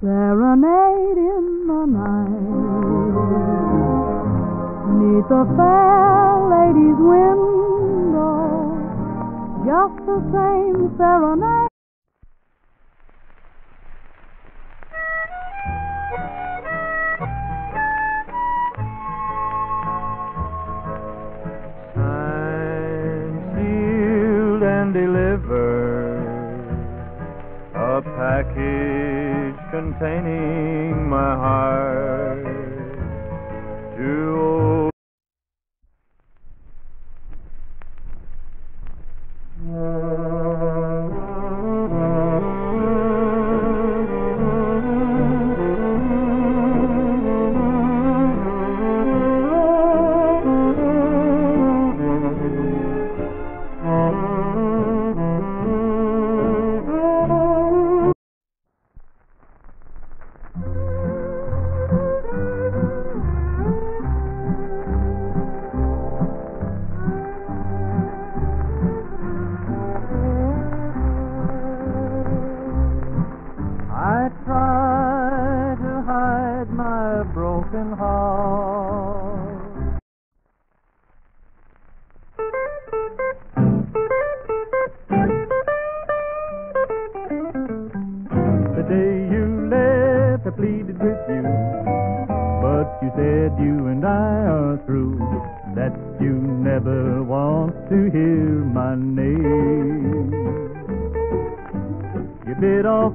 Serenade in the night, 'neath the fair lady's window, just the same serenade. Signed, sealed, and delivered, package containing my heart to broken heart. The day you left, I pleaded with you, but you said you and I are through, that you never want to hear my name. You bit off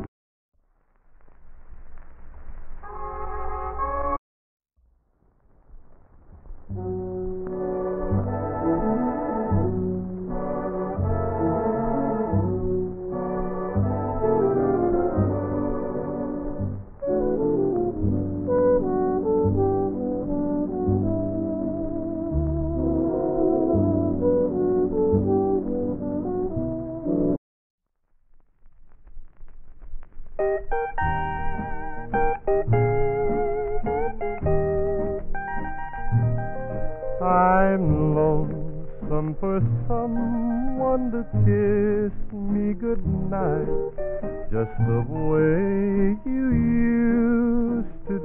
I'm lonesome for someone to kiss me goodnight, just the way you used to do.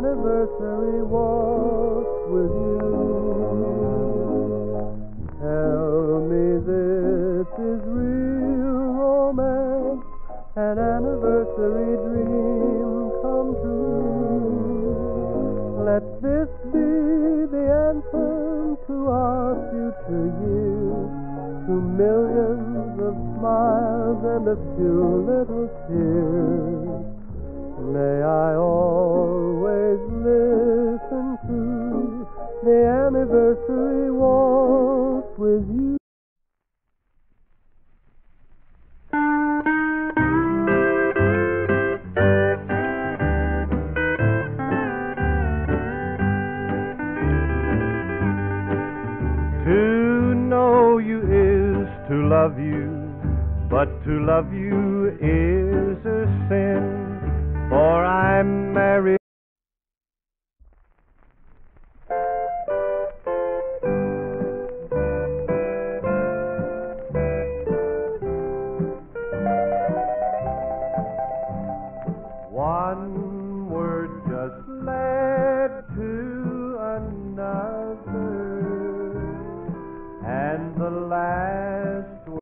Anniversary walk with you. Tell me this is real romance, an anniversary dream come true. Let this be the anthem to our future years, to millions of smiles and a few little tears. May I always listen to the anniversary waltz with you. To know you is to love you, but to love you is a sin. For I'm married. One word just led to another, and the last word.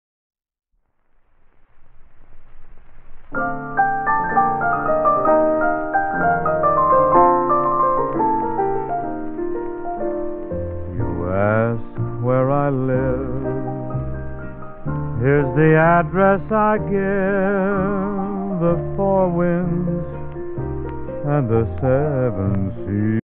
address I give the four winds and the seven seas.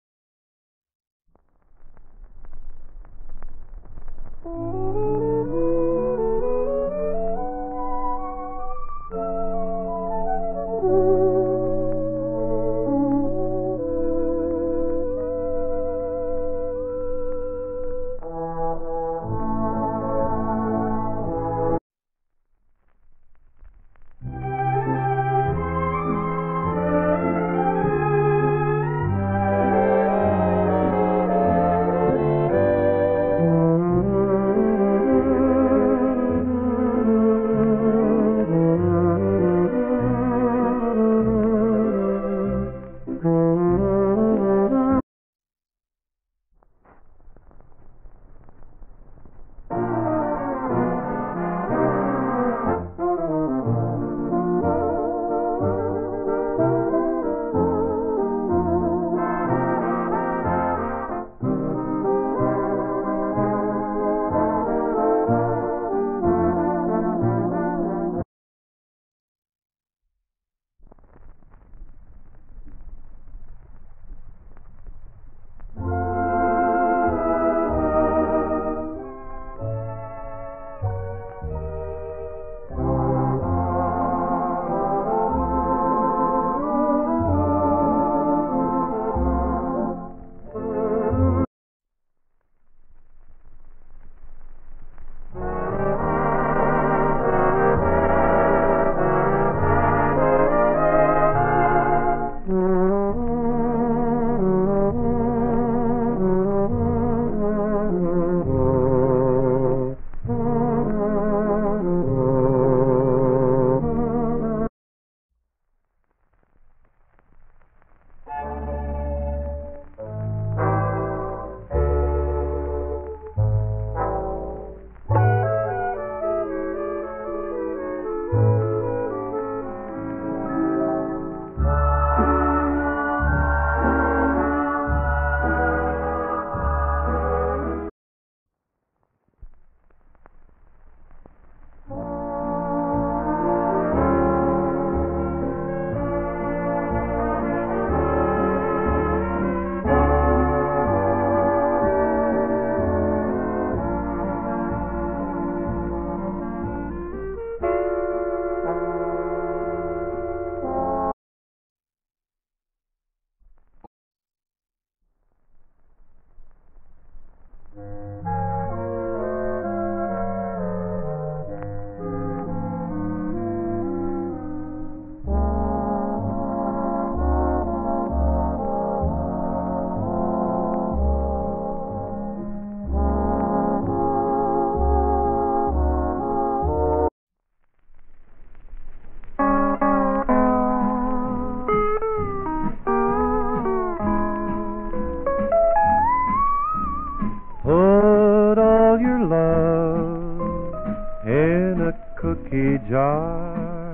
Jar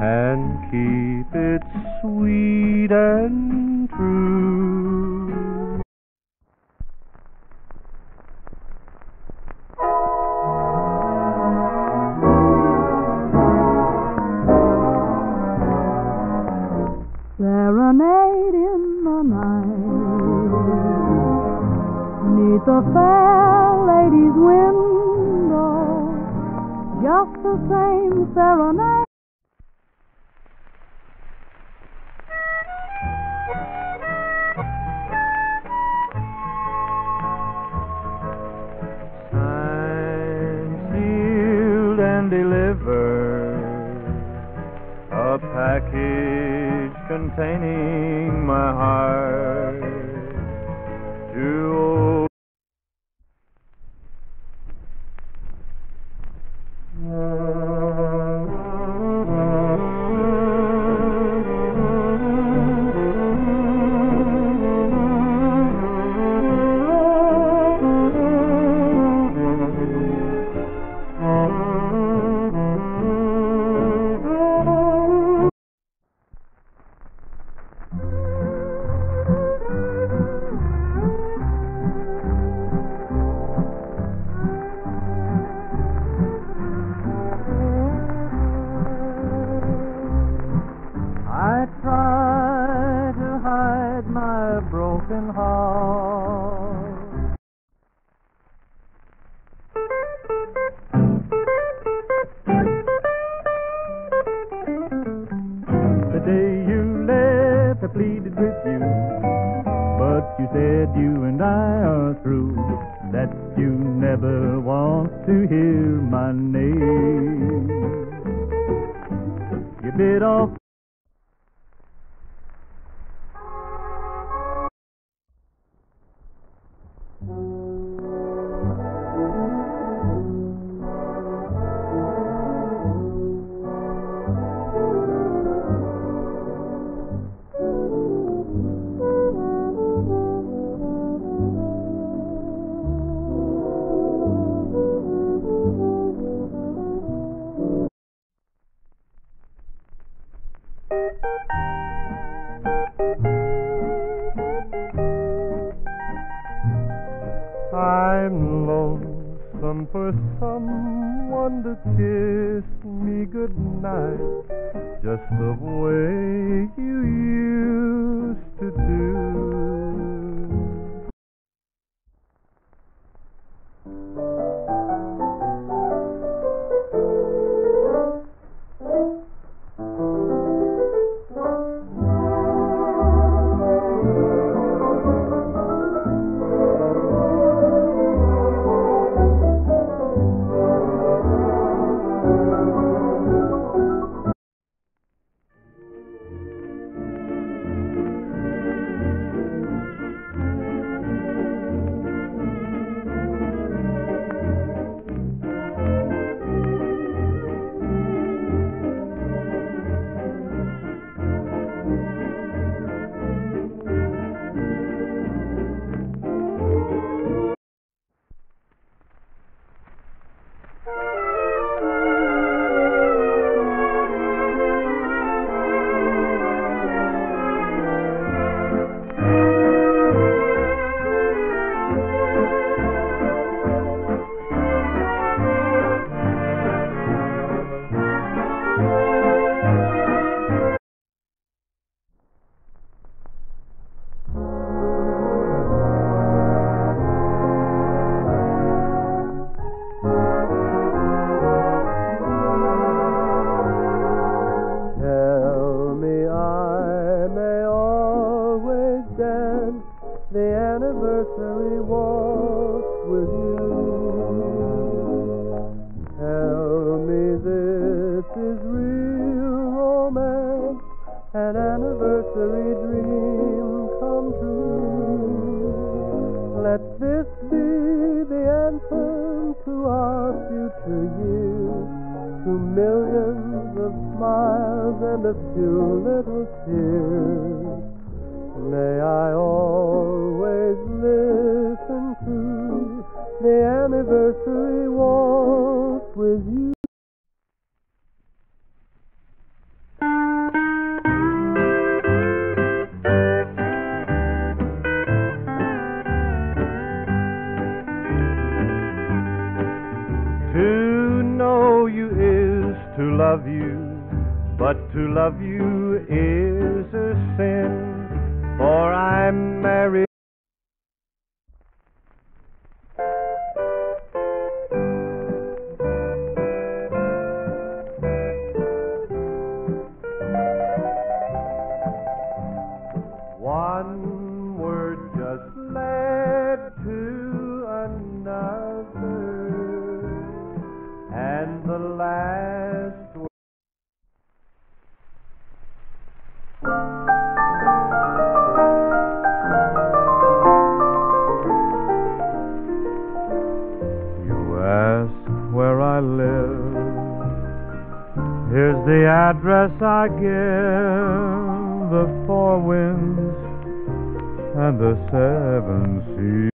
and keep it sweet and true. Serenade in the night, 'neath a fair lady's window, just the same serenade. Signed, sealed, and delivered, a package containing my heart to open. I try to hide my broken heart. The day you left, I pleaded with you, but you said you and I are through, that you never want to hear my name. You bit off. I'm lonesome for someone to kiss me goodnight, just the way you used to do. Anniversary waltz with you. Tell me this is real romance, an anniversary dream come true. Let this be the anthem to our future years, to millions of smiles and a few little tears. May I always listen to the anniversary waltz with you. To know you is to love you, but to love you is a sin. For I'm married. One word just led to another, and the last word. Here's the address I give, the four winds and the seven seas.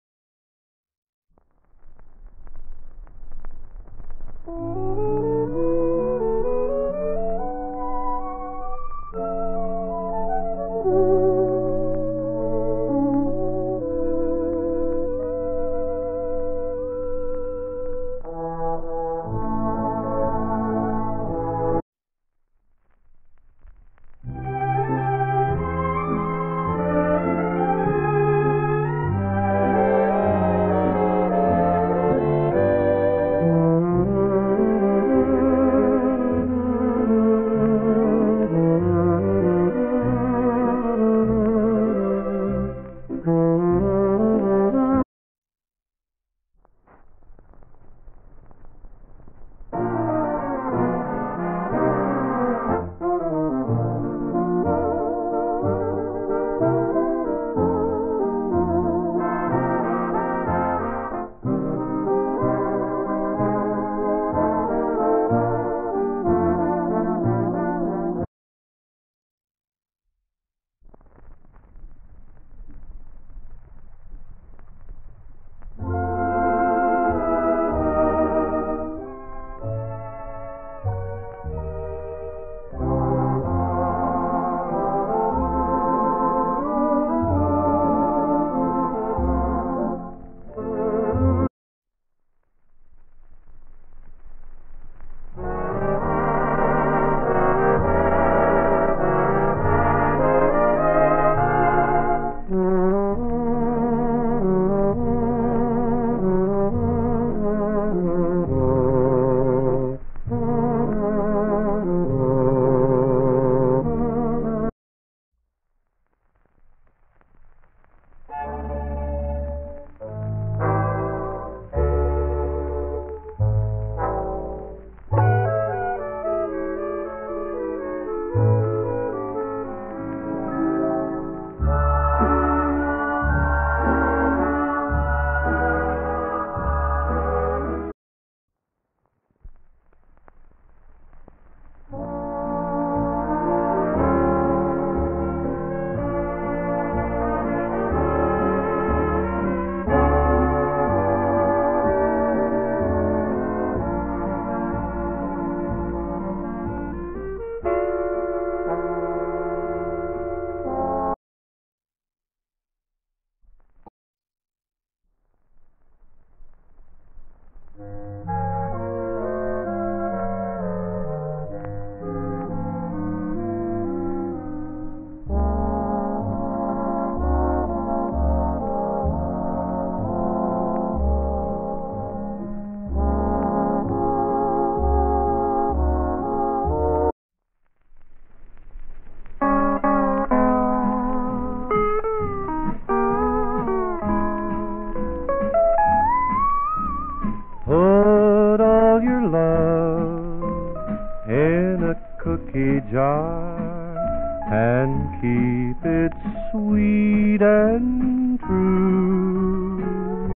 keep it sweet and true.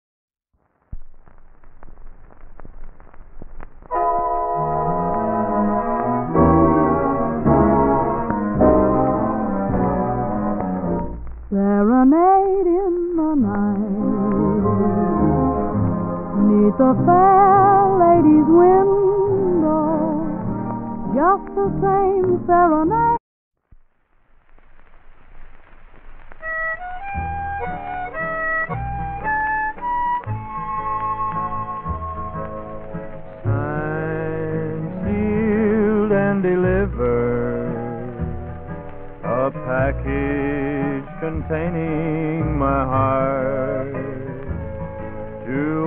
Serenade in the night, 'neath a fair lady's window, just the same serenade. A package containing my heart to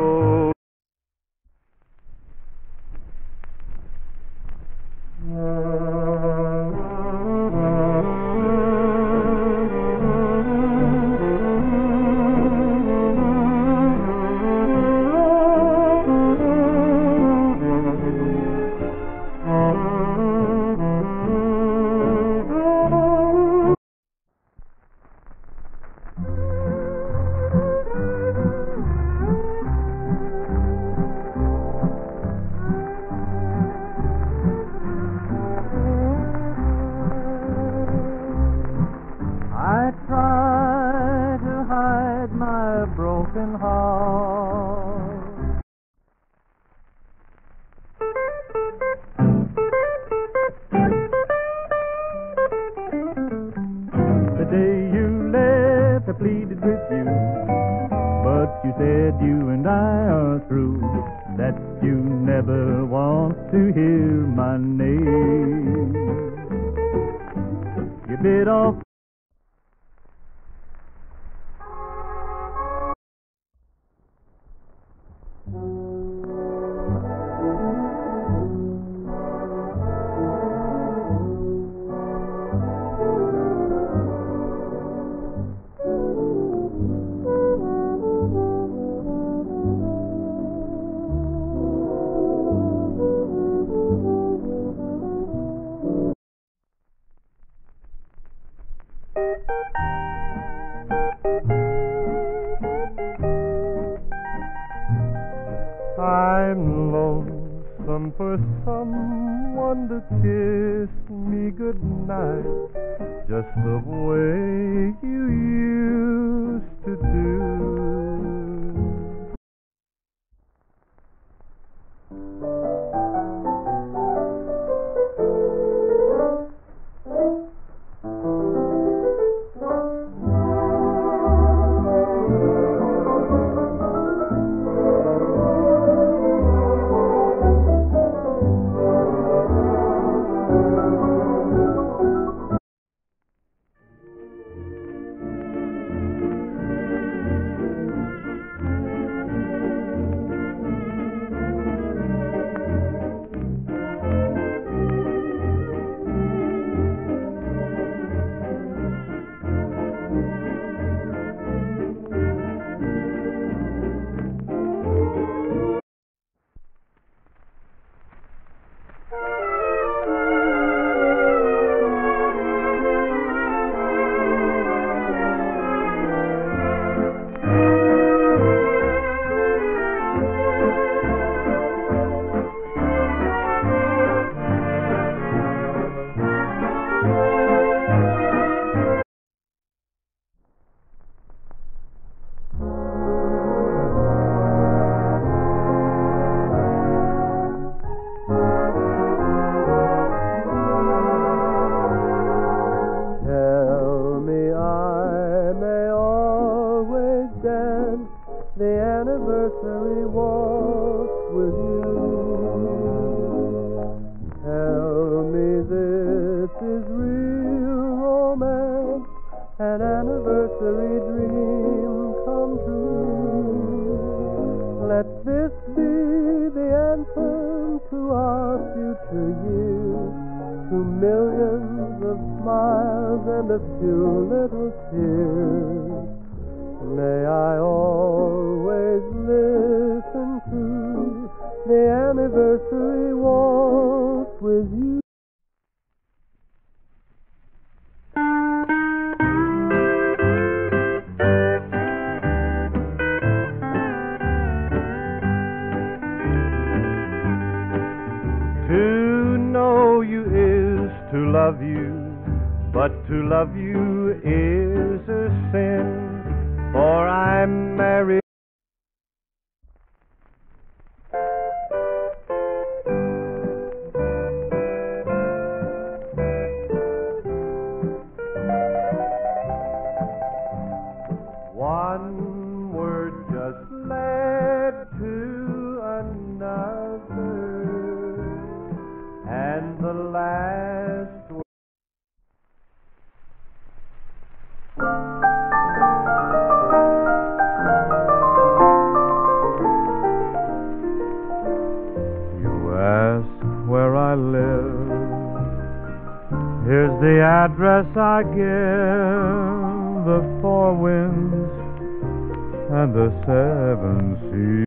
broken heart. The day you left, I pleaded with you, but you said you and I are through, that you never want to hear my name. You bit off I'm lonesome for someone to kiss me goodnight, just the way you used to do. Anniversary waltz with you. Tell me this is real romance, an anniversary dream come true. Let this be the anthem to our future years, to millions of smiles and a few little tears. May I always listen to the anniversary waltz with you. But to love you is a sin, for I'm married. One word just led to another, and the last word. You ask where I live, here's the address I give. The four winds and the seven seas.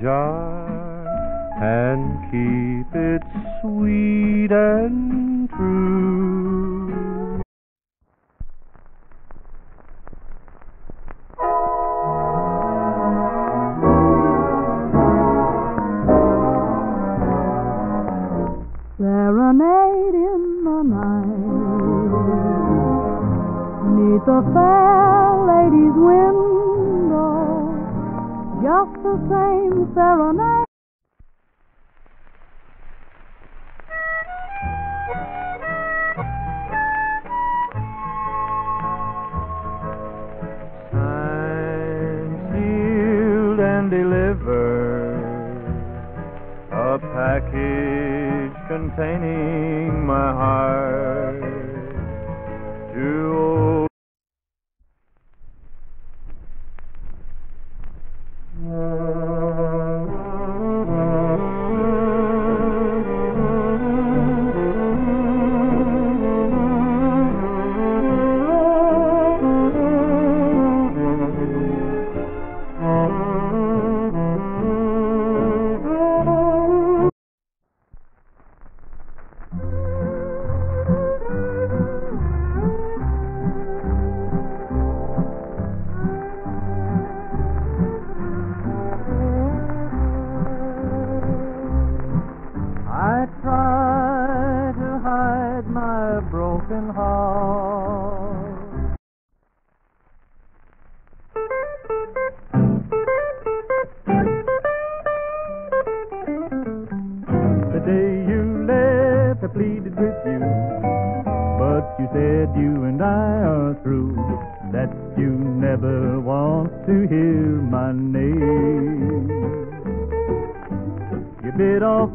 Jar and keep it sweet and true. Serenade in the night, 'neath a fair lady's window, just the same serenade. Signed, sealed, and delivered. a package containing my heart. Broken heart. The day you left, I pleaded with you, but you said you and I are through, that you never want to hear my name. You bit off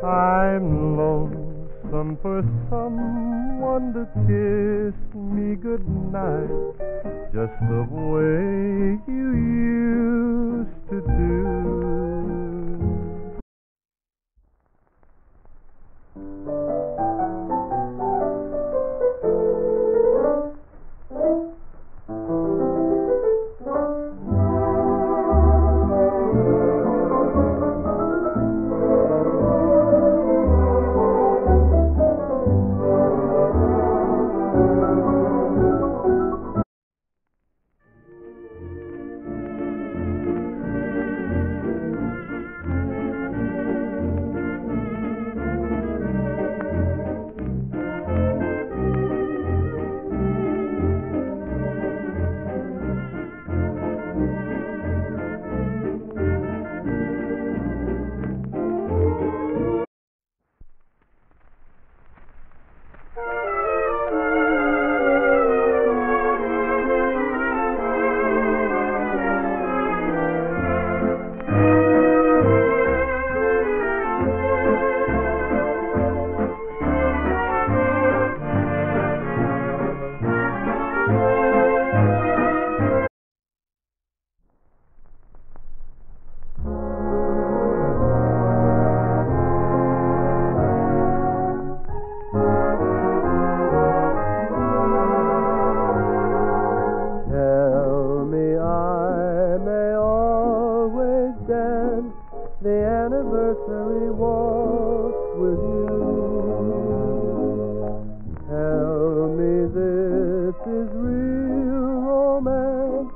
I'm lonesome for someone to kiss me goodnight, just the way you used to do. Anniversary walk with you. Tell me this is real romance,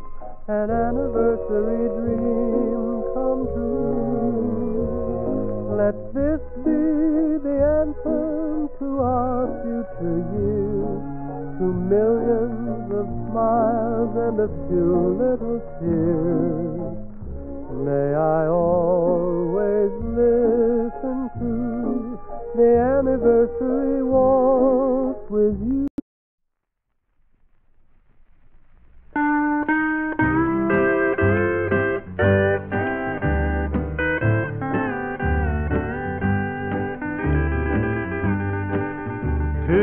an anniversary dream come true. Let this be the anthem to our future years, to millions of smiles and a few little tears. May I always listen to the anniversary waltz with you. To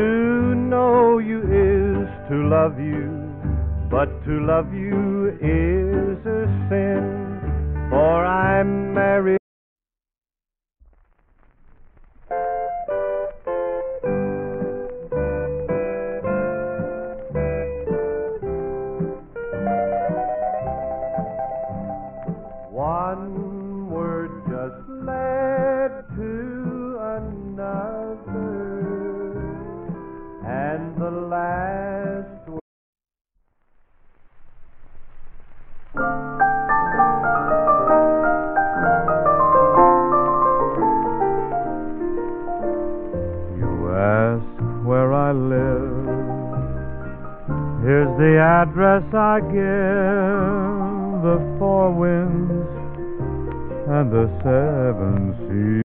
know you is to love you, but to love you is a sin. For I'm married. One word just led to another, and the last word. the address I give, the four winds and the seven seas.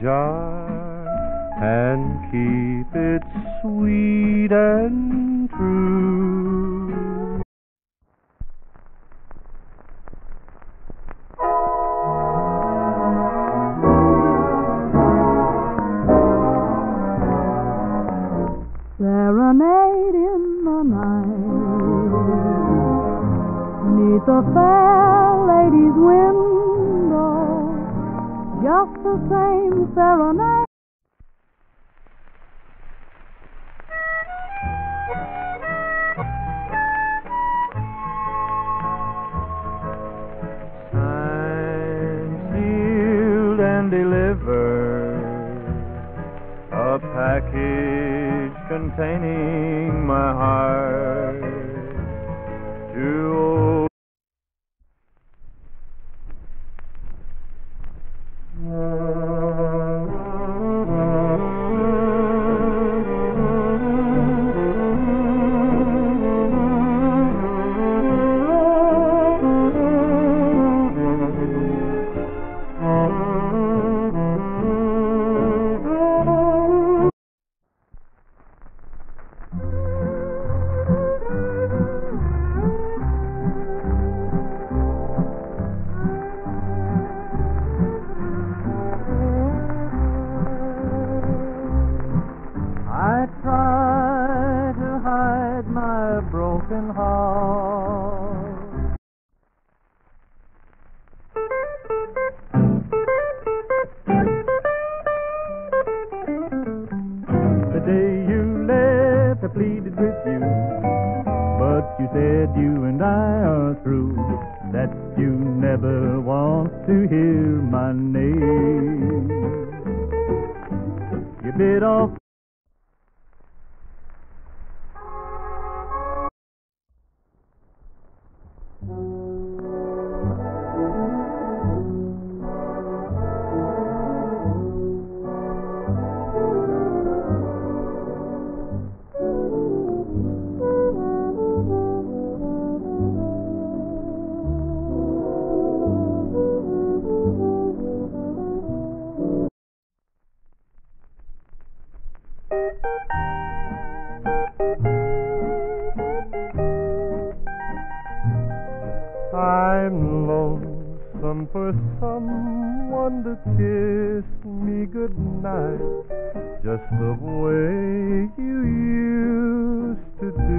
Jar and keep it sweet and true. Serenade in the night, 'neath a fair lady's window, just the same serenade. Signed, sealed, and delivered, a package containing my heart to open. pleaded with you, but you said you and I are through, that you never want to hear my name. You bit off. I'm lonesome for someone to kiss me goodnight, just the way you used to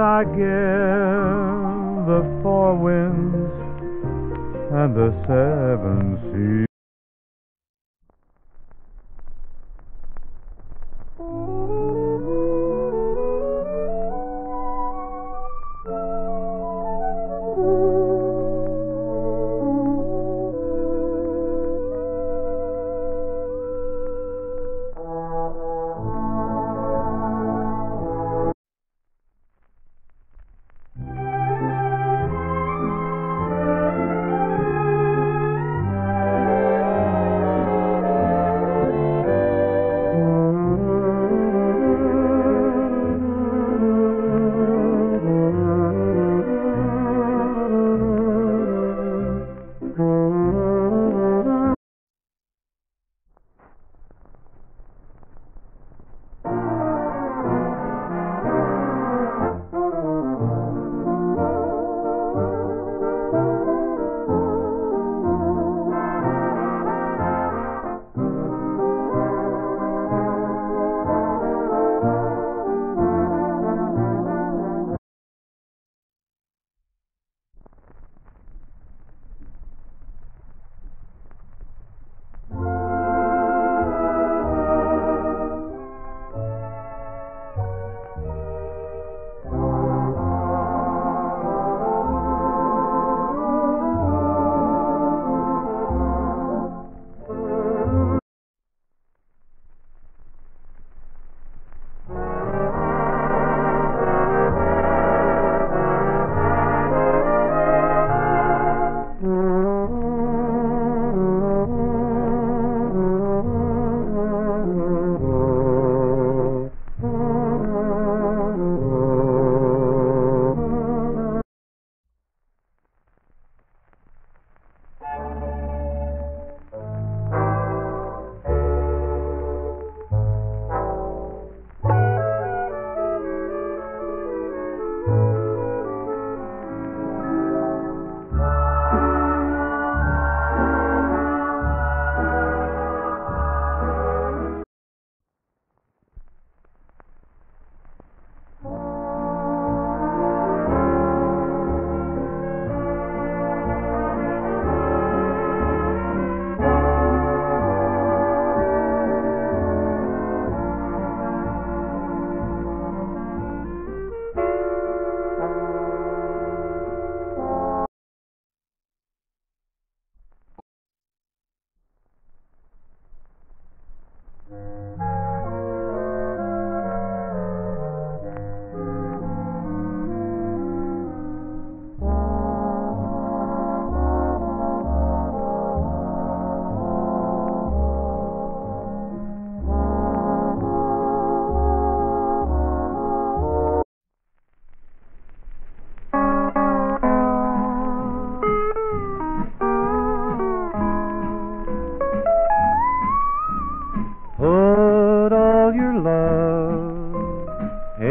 I give the four winds and the seven seas.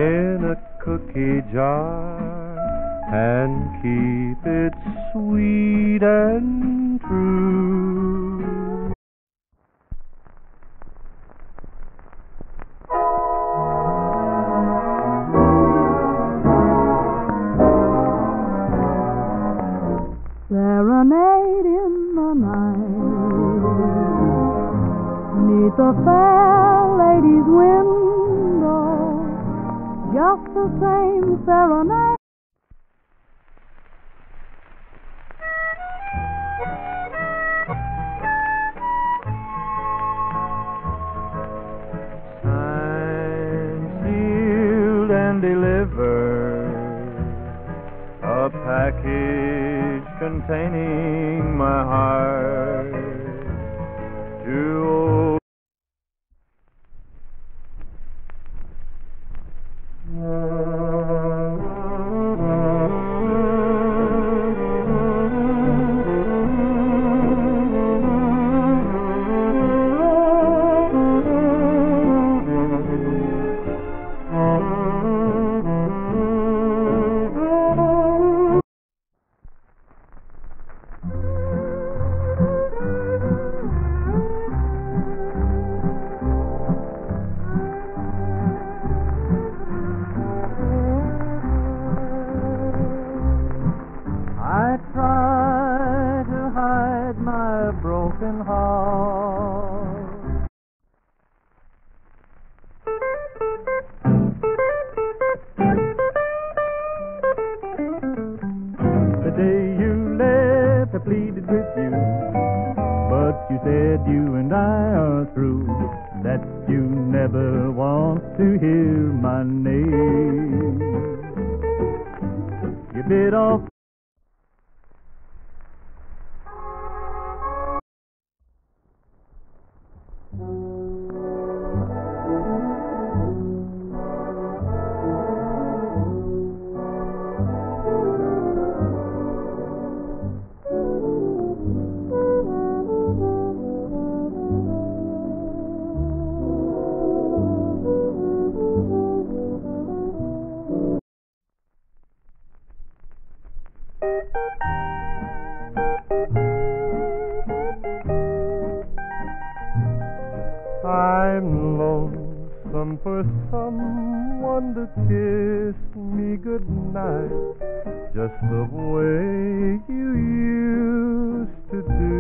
in a cookie jar and keep it sweet and true. Serenade in the night, 'neath a fair lady's window, just the same serenade. A package containing my heart to broken heart. The day you left, I pleaded with you, but you said you and I are through, that you never want to hear my name. You bit off I'm lonesome for someone to kiss me goodnight, just the way you used to do.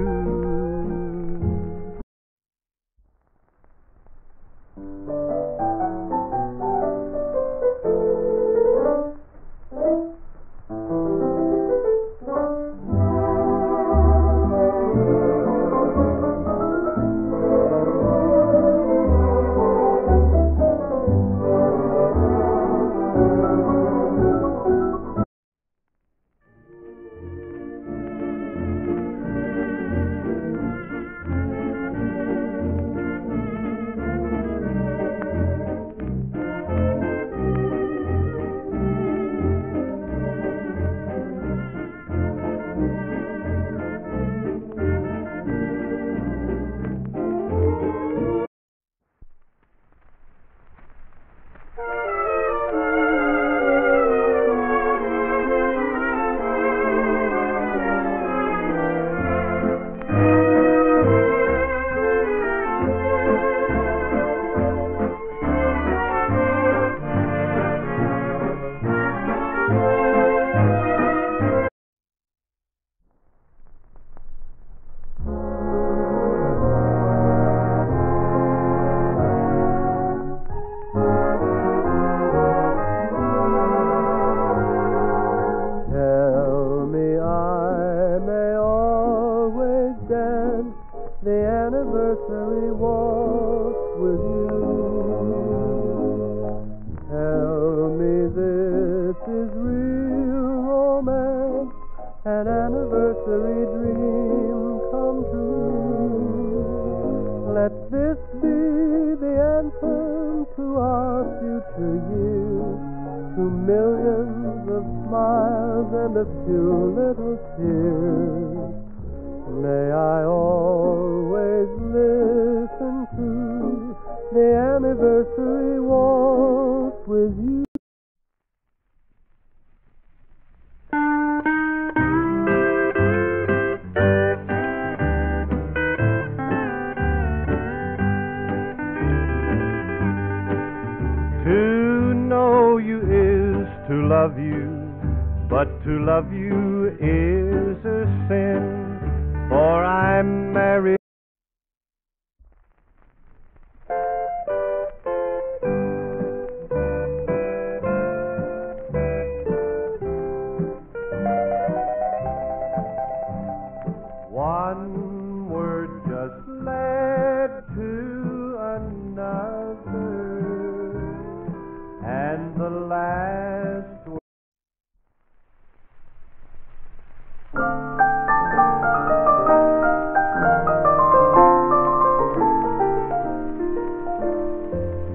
Anniversary walk with you. Tell me this is real romance, an anniversary dream come true. Let this be the anthem to our future years, to millions of smiles and a few little tears. May I always listen to the anniversary waltz with you. to love you, but to love you is a sin, for I'm married. One word just led to another, and the last word.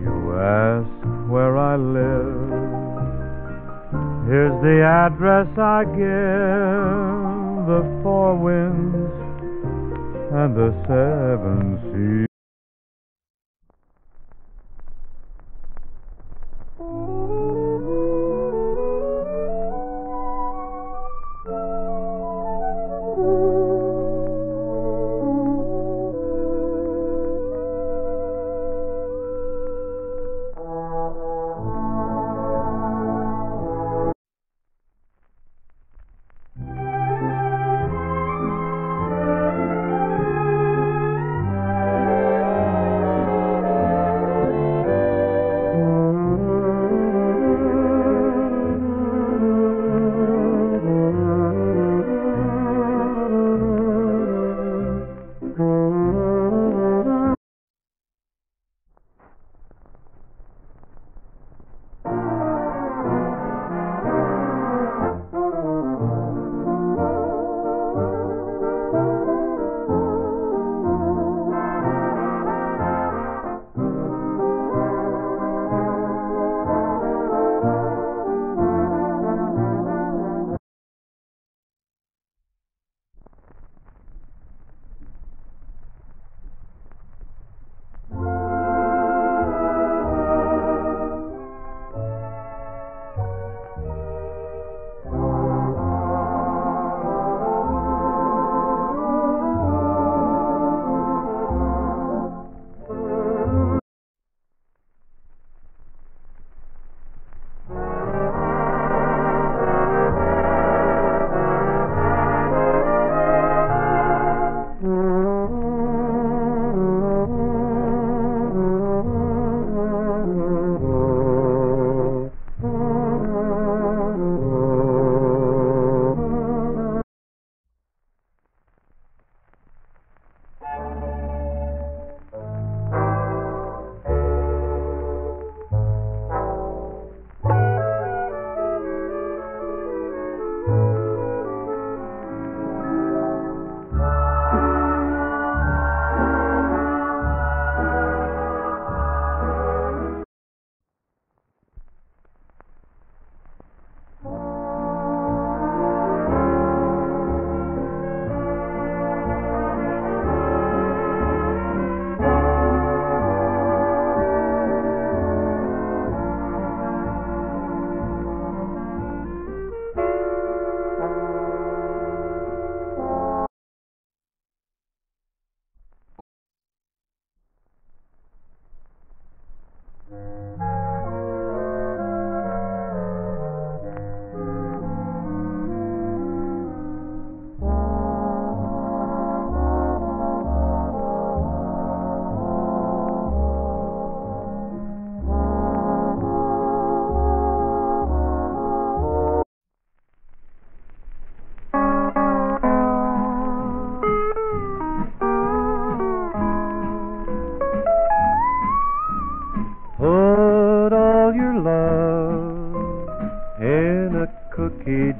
You ask where I live, here's the address I give. The four winds and the seven seas.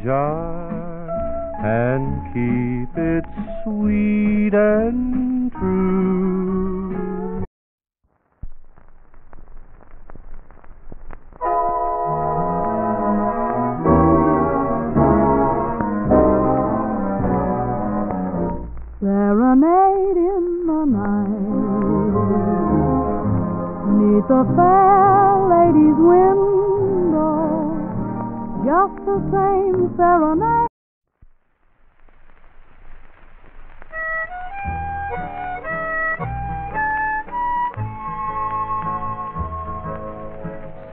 Jar and keep it sweet and true. Serenade in the night, 'neath a fair lady's window, just the same serenade.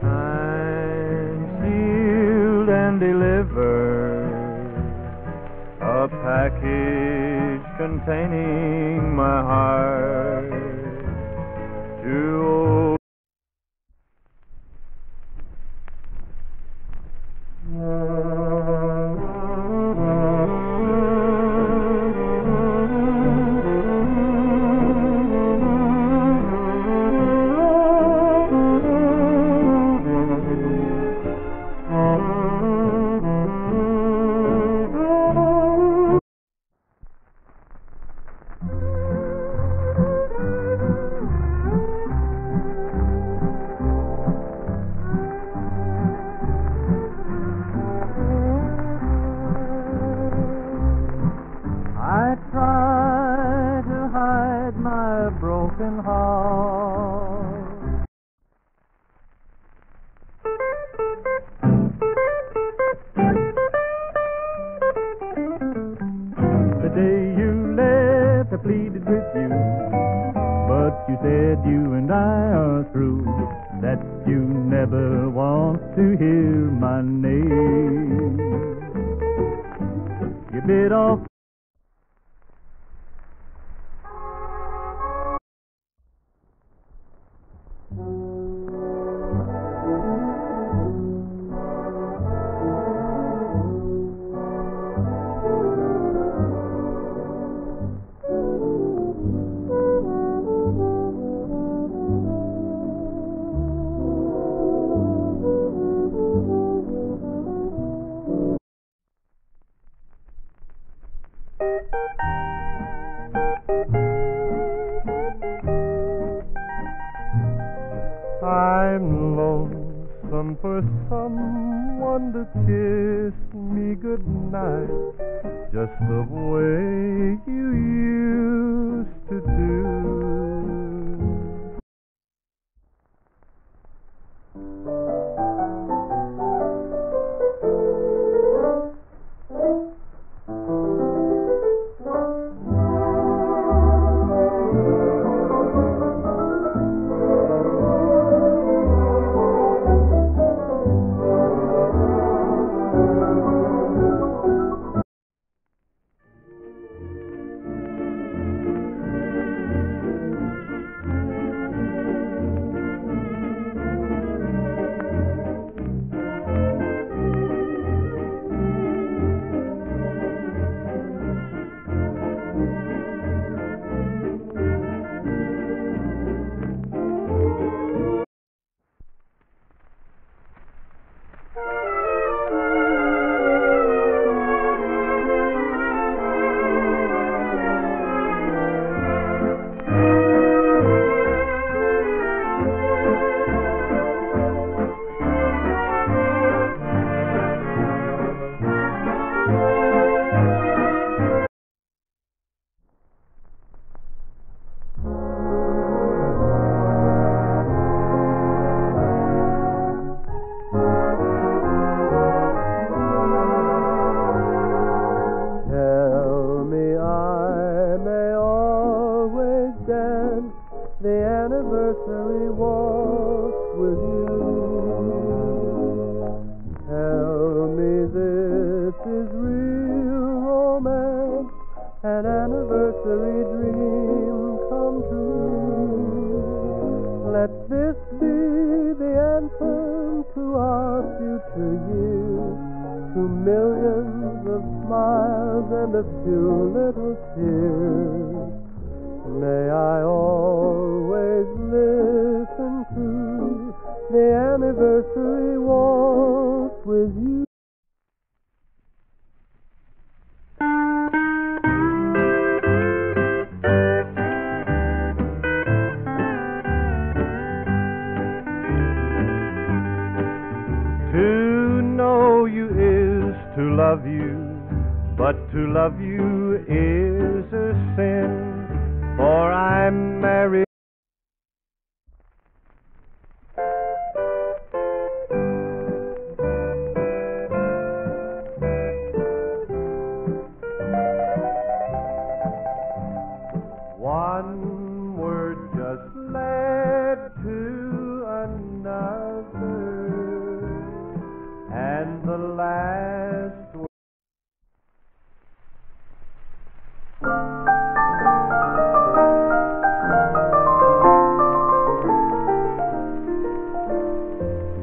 Time and deliver a package containing my heart to old. Broken heart. The day you left, I pleaded with you, but you said you and I are through, that you never want to hear my name. You bit off. I'm lonesome for someone to kiss me goodnight, just the way you used to do. Anniversary walk with you. Tell me this is real romance, an anniversary dream come true. Let this be the anthem to our future years, to millions of smiles and a few little tears. May I always listen to the anniversary waltz with you. To know you is to love you, but to love you is a sin. For I'm married. One word just led to another. And and the last word.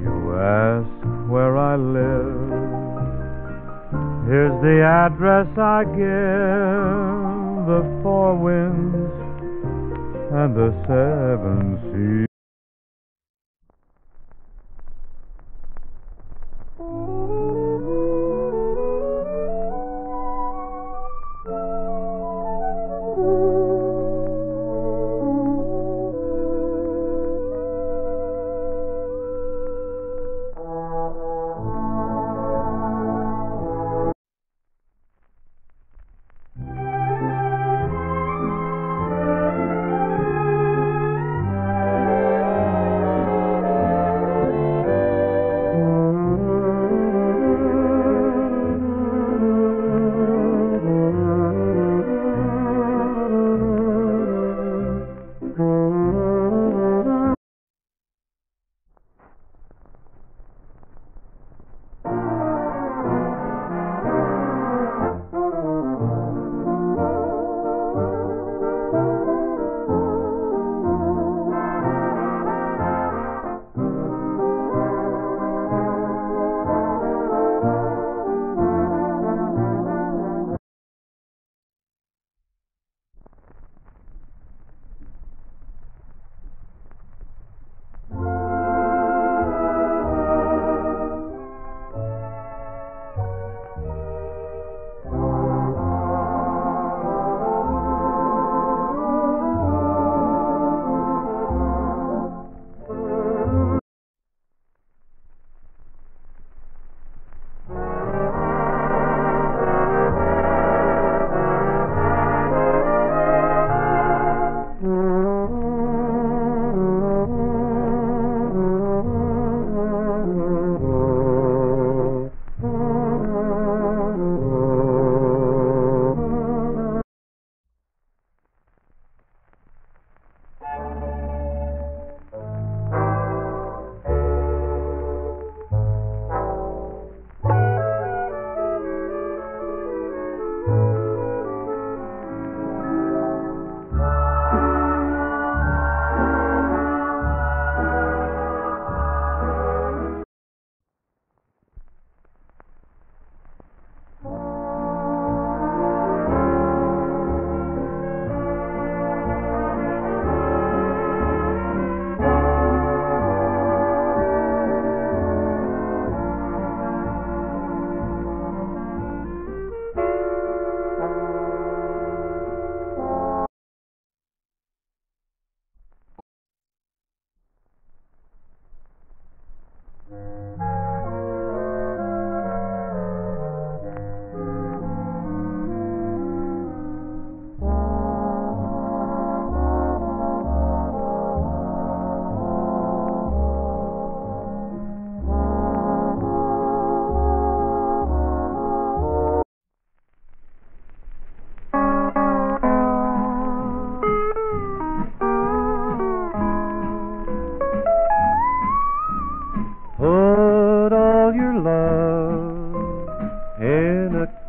You ask where I live, here's the address I give, the four winds and the seven seas.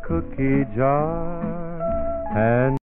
Cookie jar and